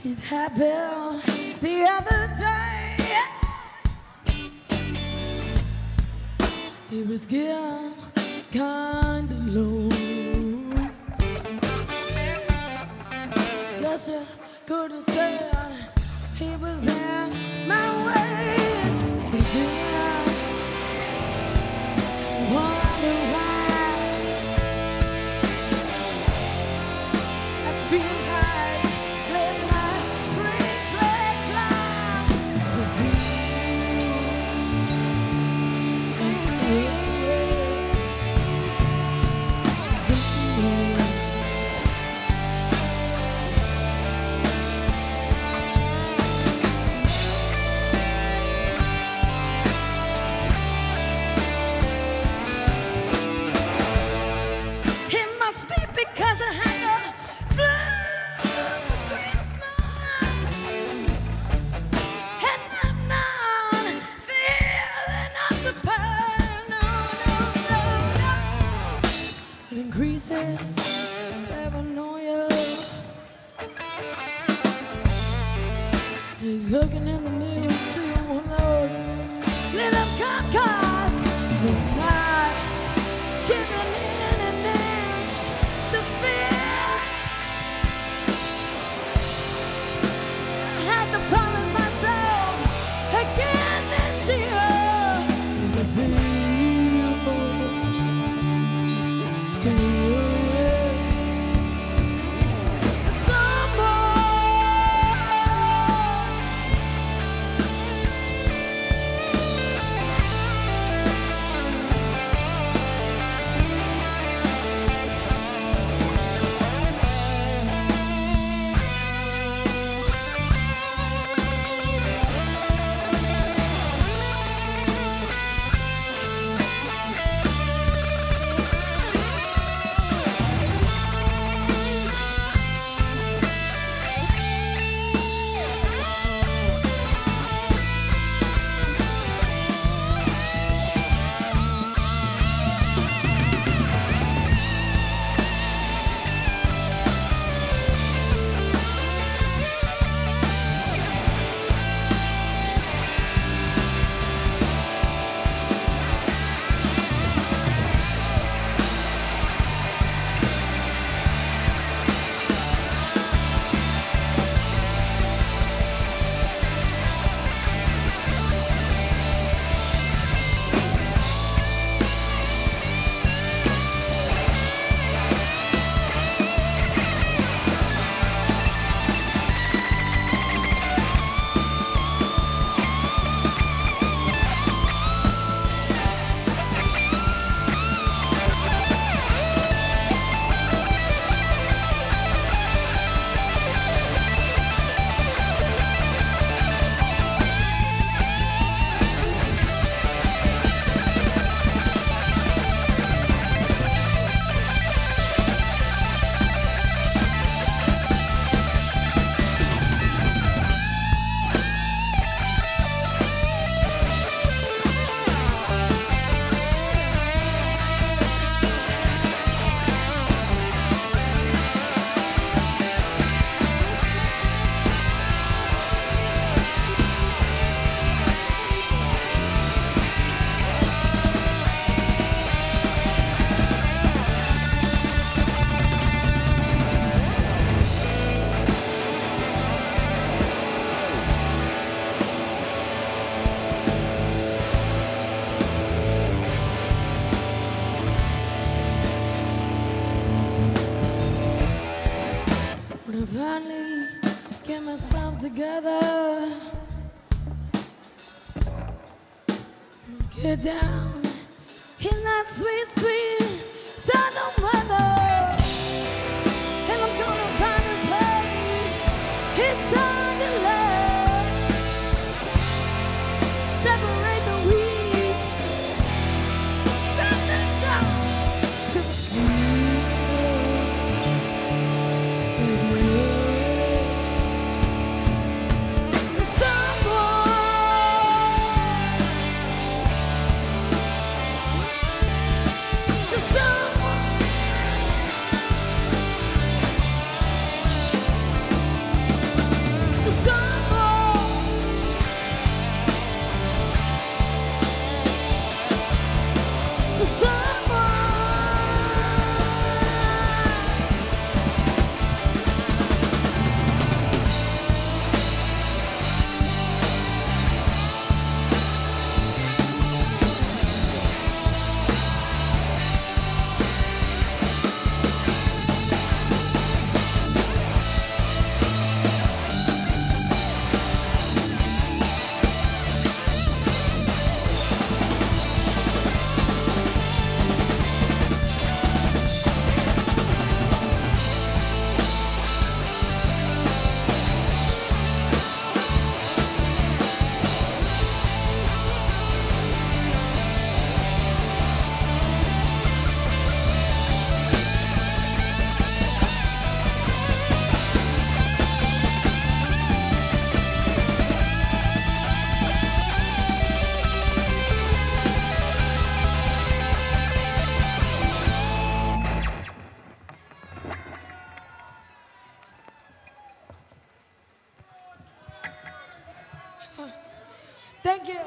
It happened the other day. It was getting kind of low. Guess you could've said he was in my way. But then I wonder why I've been high. Increases paranoia. You're looking in the mirror and see one of those lit up cop cars. They're not giving in an inch to fear. I had to promise myself again this year. There's a fear. Together, get down in that sweet, sweet southern weather, and I'm gonna find a place inside the love, separate the weed from the show. Someone Thank you.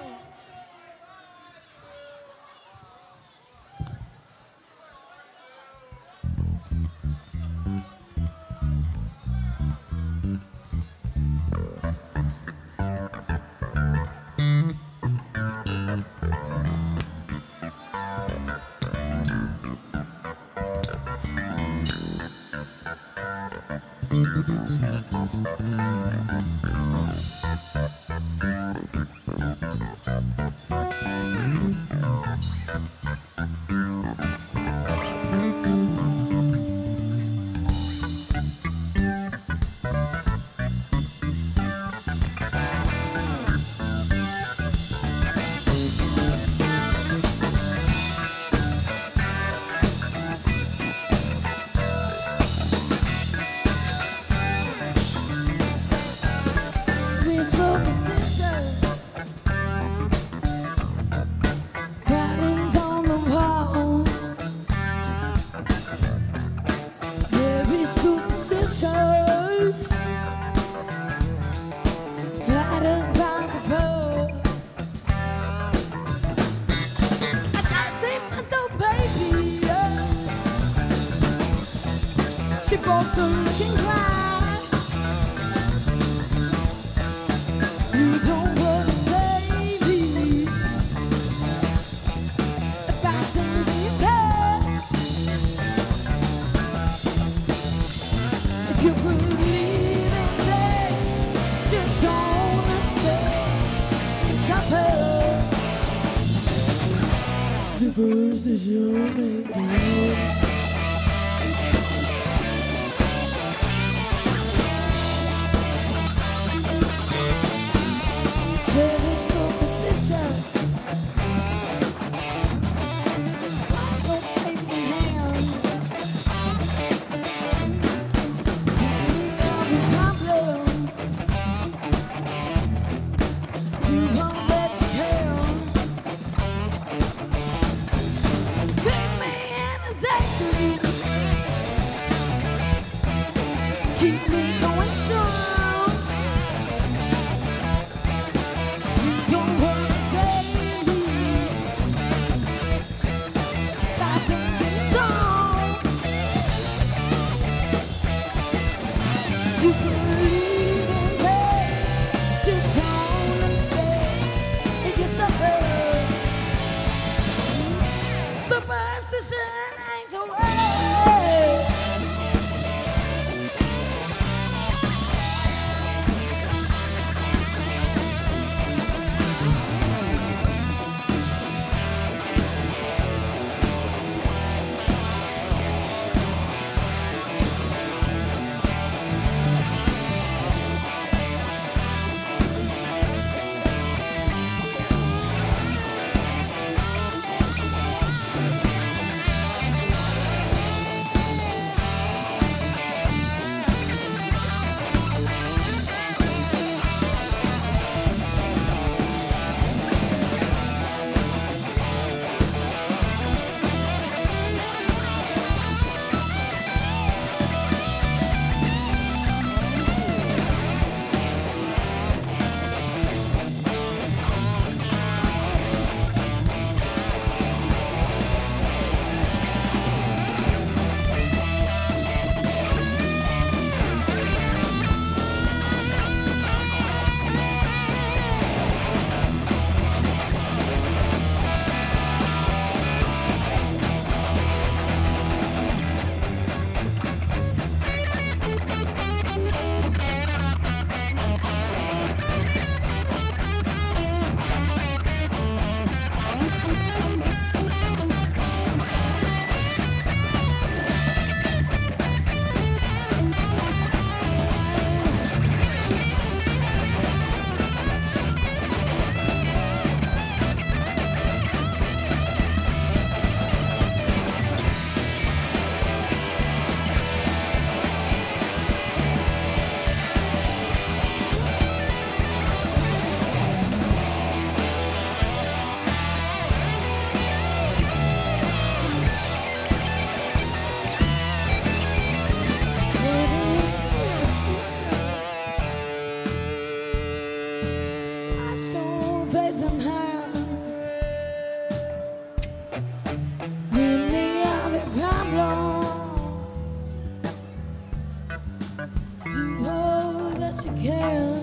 again.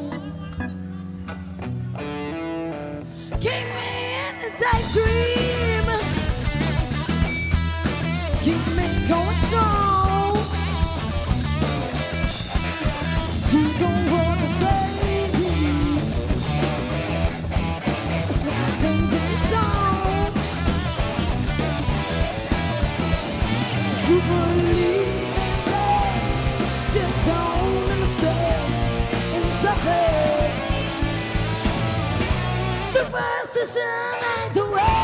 Keep me in the daydream. Keep me going strong. You don't want to save me. Sad things in your song. You believe in things you don't understand. In something. Superstition ain't the way.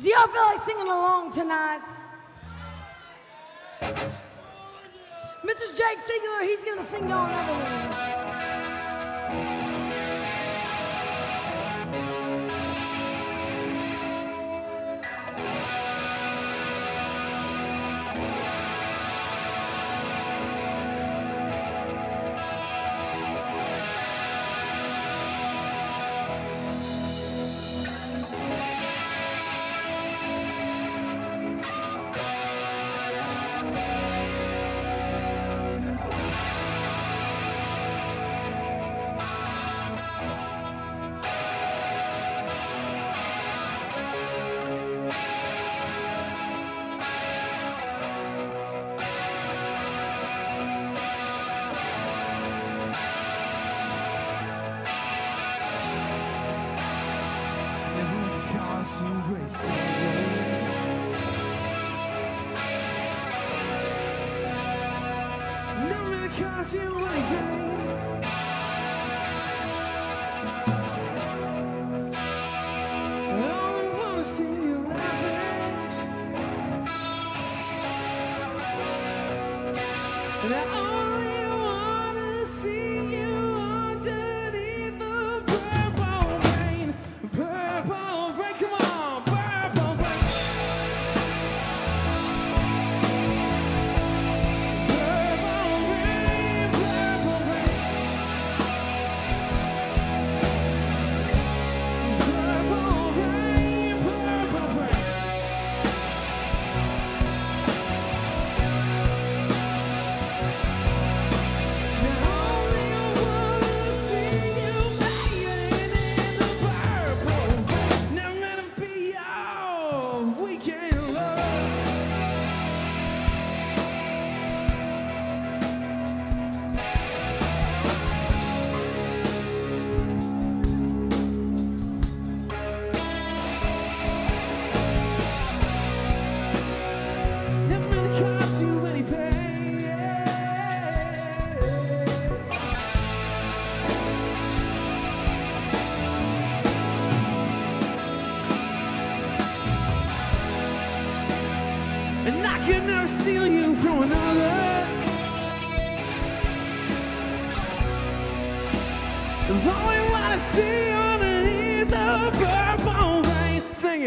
Do y'all feel like singing along tonight? Mr. Jake Singler, he's gonna sing y'all another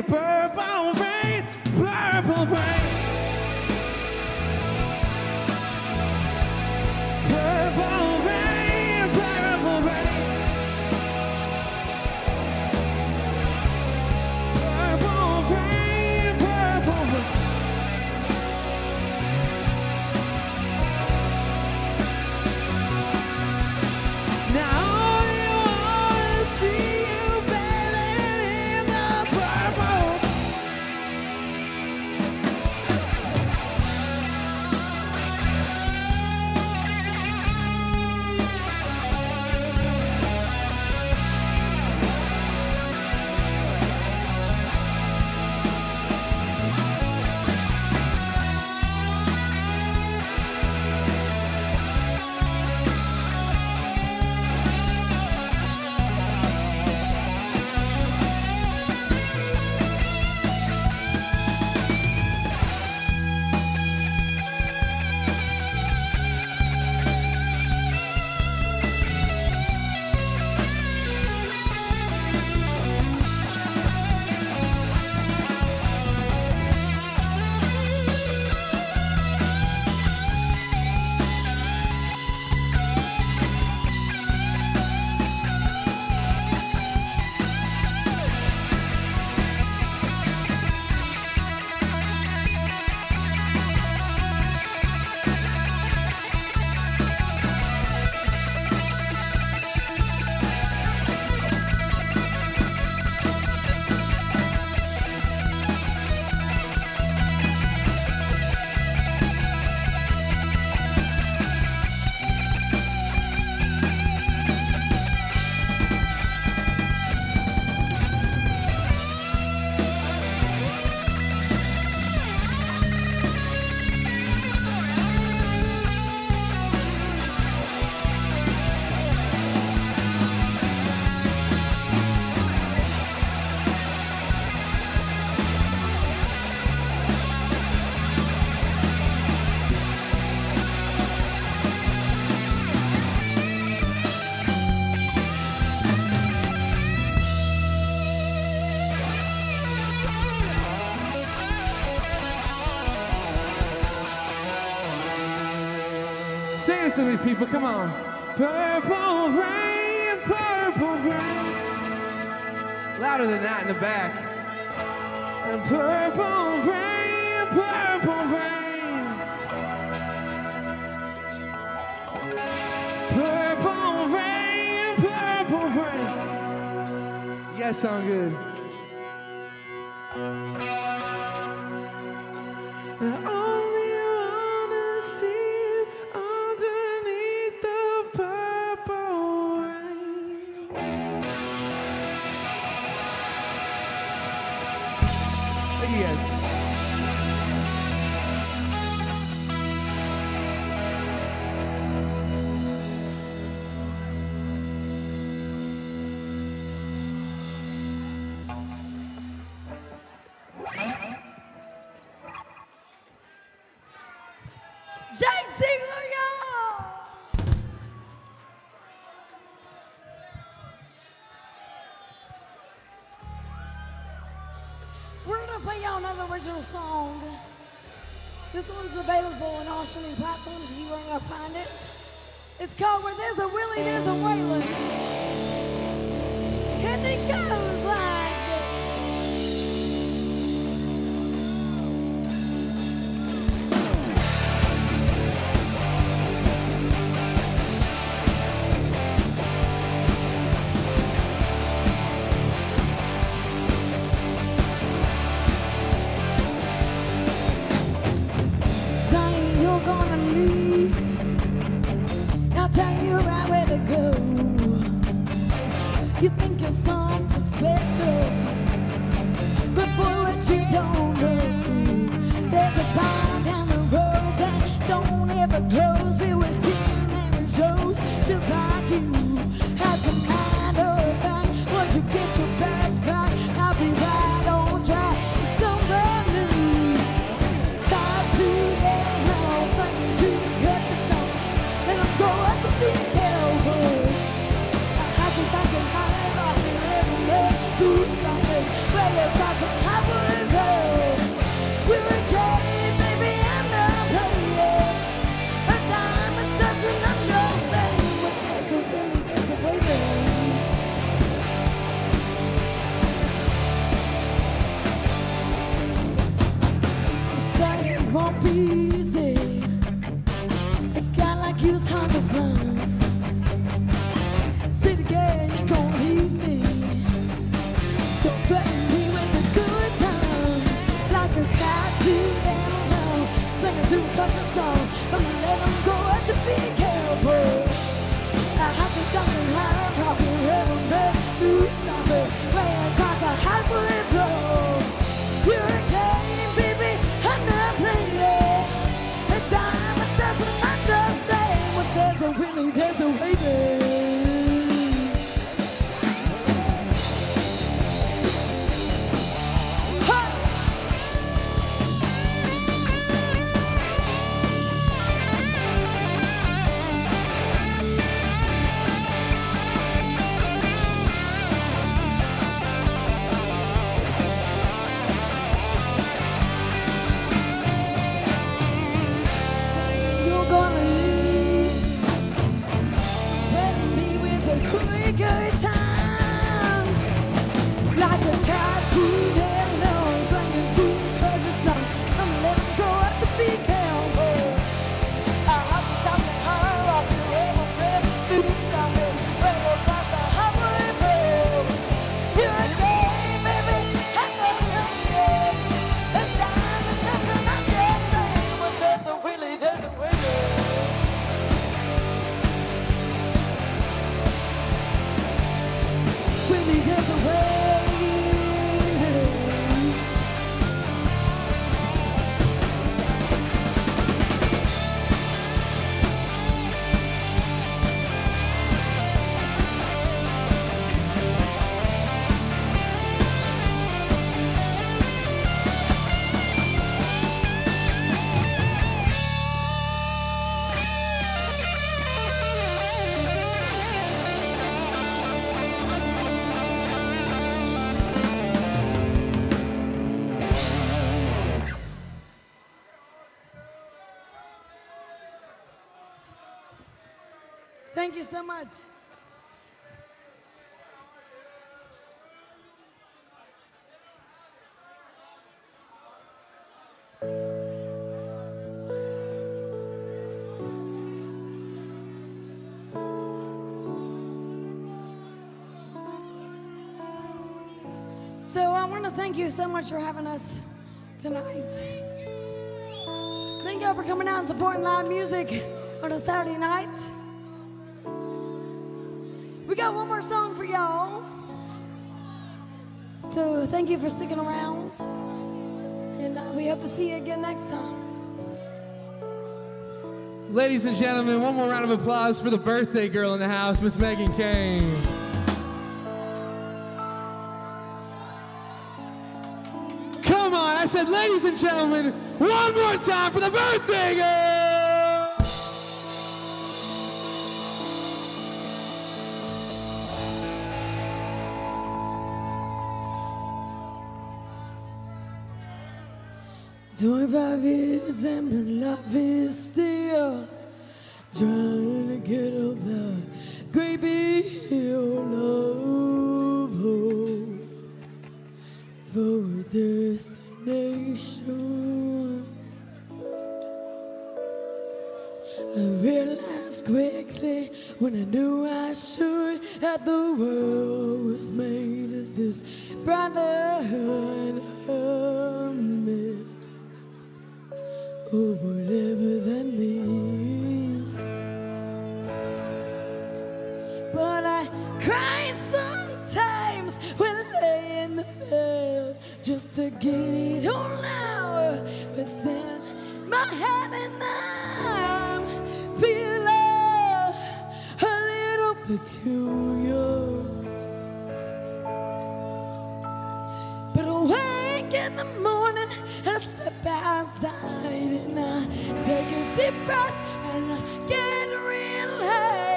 Purple rain, purple rain. Dance with me, people, come on. Purple rain, purple rain. Louder than that in the back. And purple rain, purple rain. Purple rain, purple rain. You guys sound good. And Jake Singler, y'all! We're gonna play y'all another original song. This one's available on all streaming platforms if you wanna find it. It's called Where There's a Willie, There's a Waylon. And it goes like. There's a way. Thank you so much. So I want to thank you so much for having us tonight. Thank y'all for coming out and supporting live music on a Saturday night. We got one more song for y'all. So thank you for sticking around. And we hope to see you again next time. Ladies and gentlemen, one more round of applause for the birthday girl in the house, Miss Megan Kane. Come on, I said, ladies and gentlemen, one more time for the birthday girl. $25 years and been loving still, trying to get up the great big hill of hope for a destination. I realized quickly when I knew I should that the world was made of this brotherhood of men. Oh, whatever that means. But I cry sometimes when laying in the bed just to get it all out. It's in my head and I'm feeling a little peculiar. But awake in the morning, I step outside and I take a deep breath and I get real high.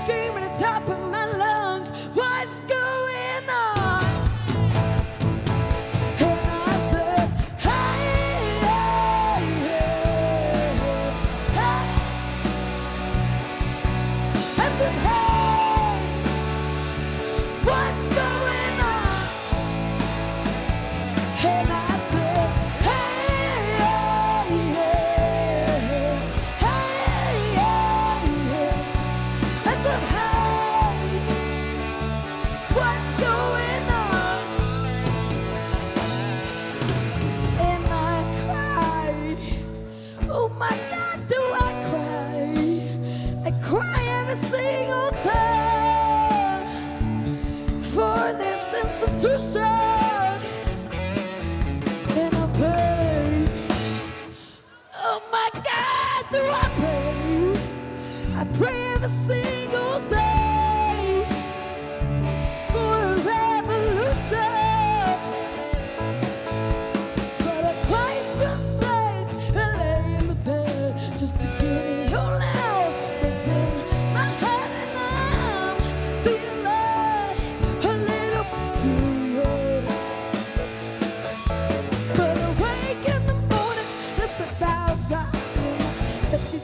Scream at the top of my lungs, what's going on? And I said, hey, hey, hey, hey. I said, hey, what's going on? And I single time for this institution, and I pray. Oh my God, do I pray? I pray every single day for a revolution.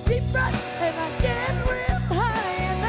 Deep breath and I get real high and I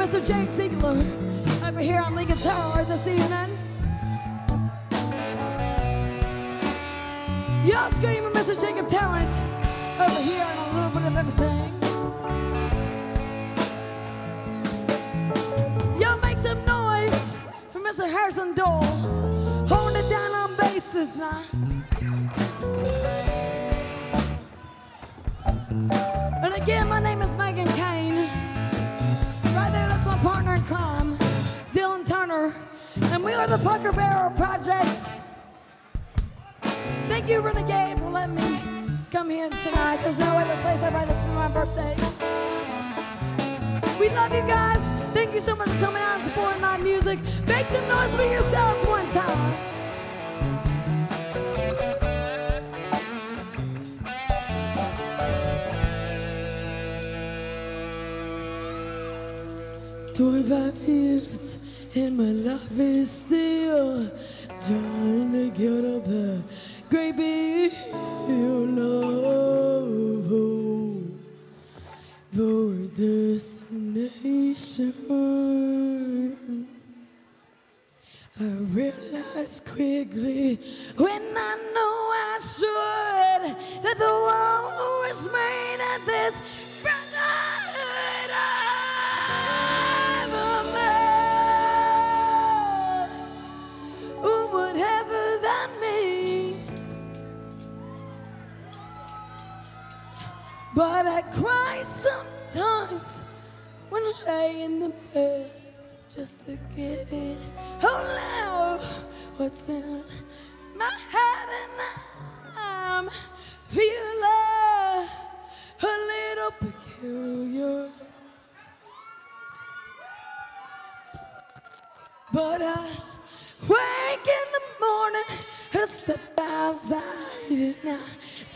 and Mr. Jake Ziegler over here on lead guitar this evening. Y'all scream for Mr. Jacob Talent over here on a little bit of everything. Y'all make some noise for Mr. Harrison Doyle holding it down on bass this night. And again, my name is Megan Kane. Right there, that's my partner in crime, Dylan Turner. And we are the Parker Barrow Project. Thank you, Renegade, for letting me come here tonight. There's no other place I'd rather spend my birthday. We love you guys. Thank you so much for coming out and supporting my music. Make some noise for yourselves one time. $25 years and my life is still trying to get up there. Great big love, oh, the destination. I realized quickly when I know I should that the world was made at this brotherhood of man. Oh, whatever that means. But I cry sometimes when I lay in the bed just to get it all out. What's in my head, and I'm feeling a little peculiar. But I wake in the morning, I step outside and I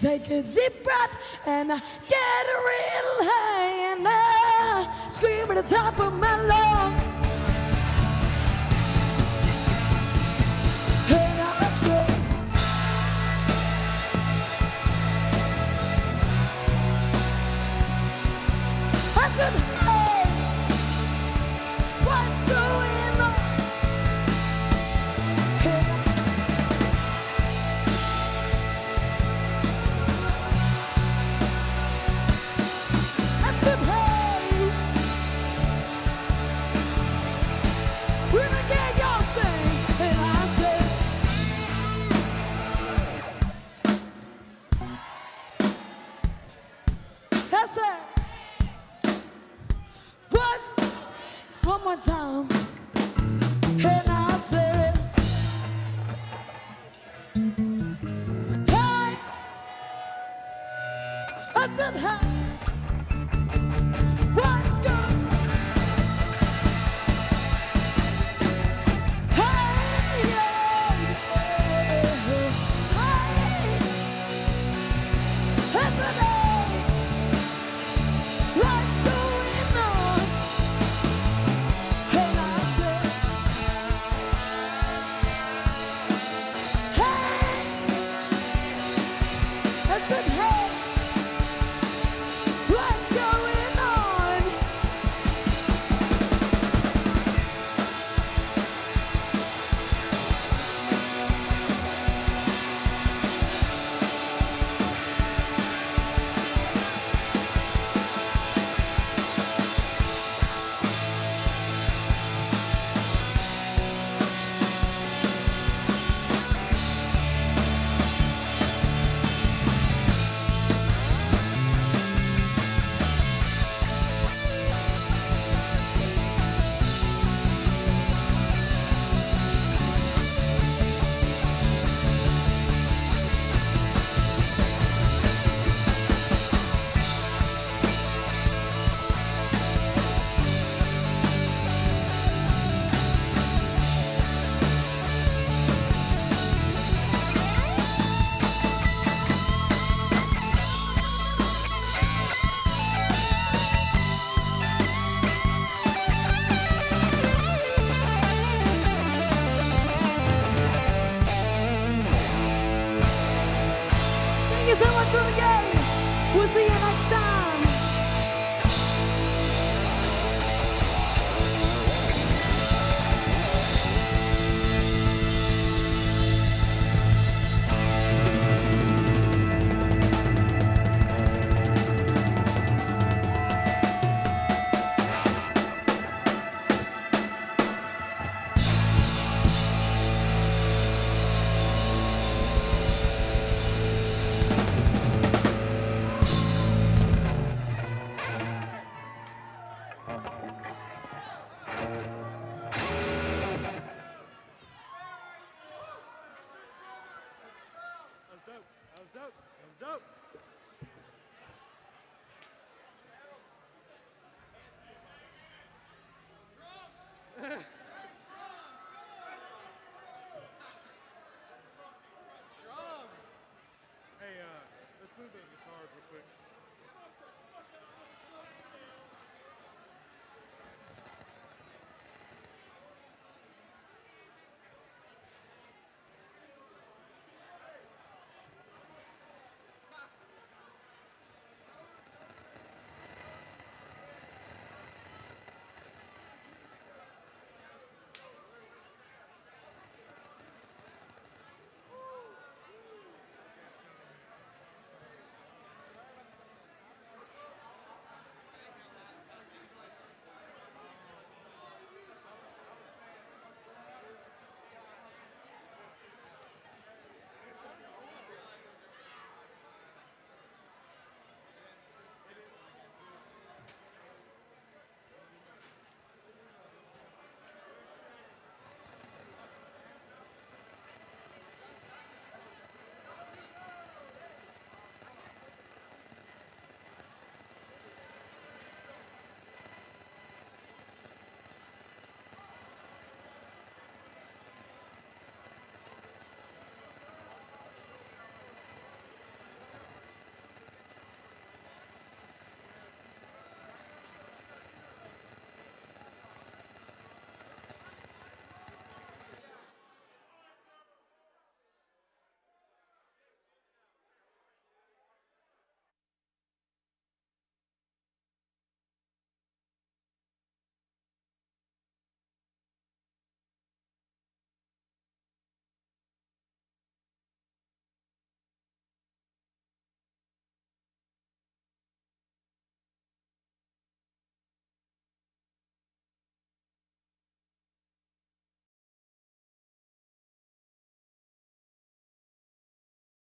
take a deep breath and I get real high and I scream at the top of my lungs. And I say, I said, hey, what's going on? One more time, and I said, hey, I said, hey, what's going on? Hey, hey, I said, hey, what's going on? I said, hey,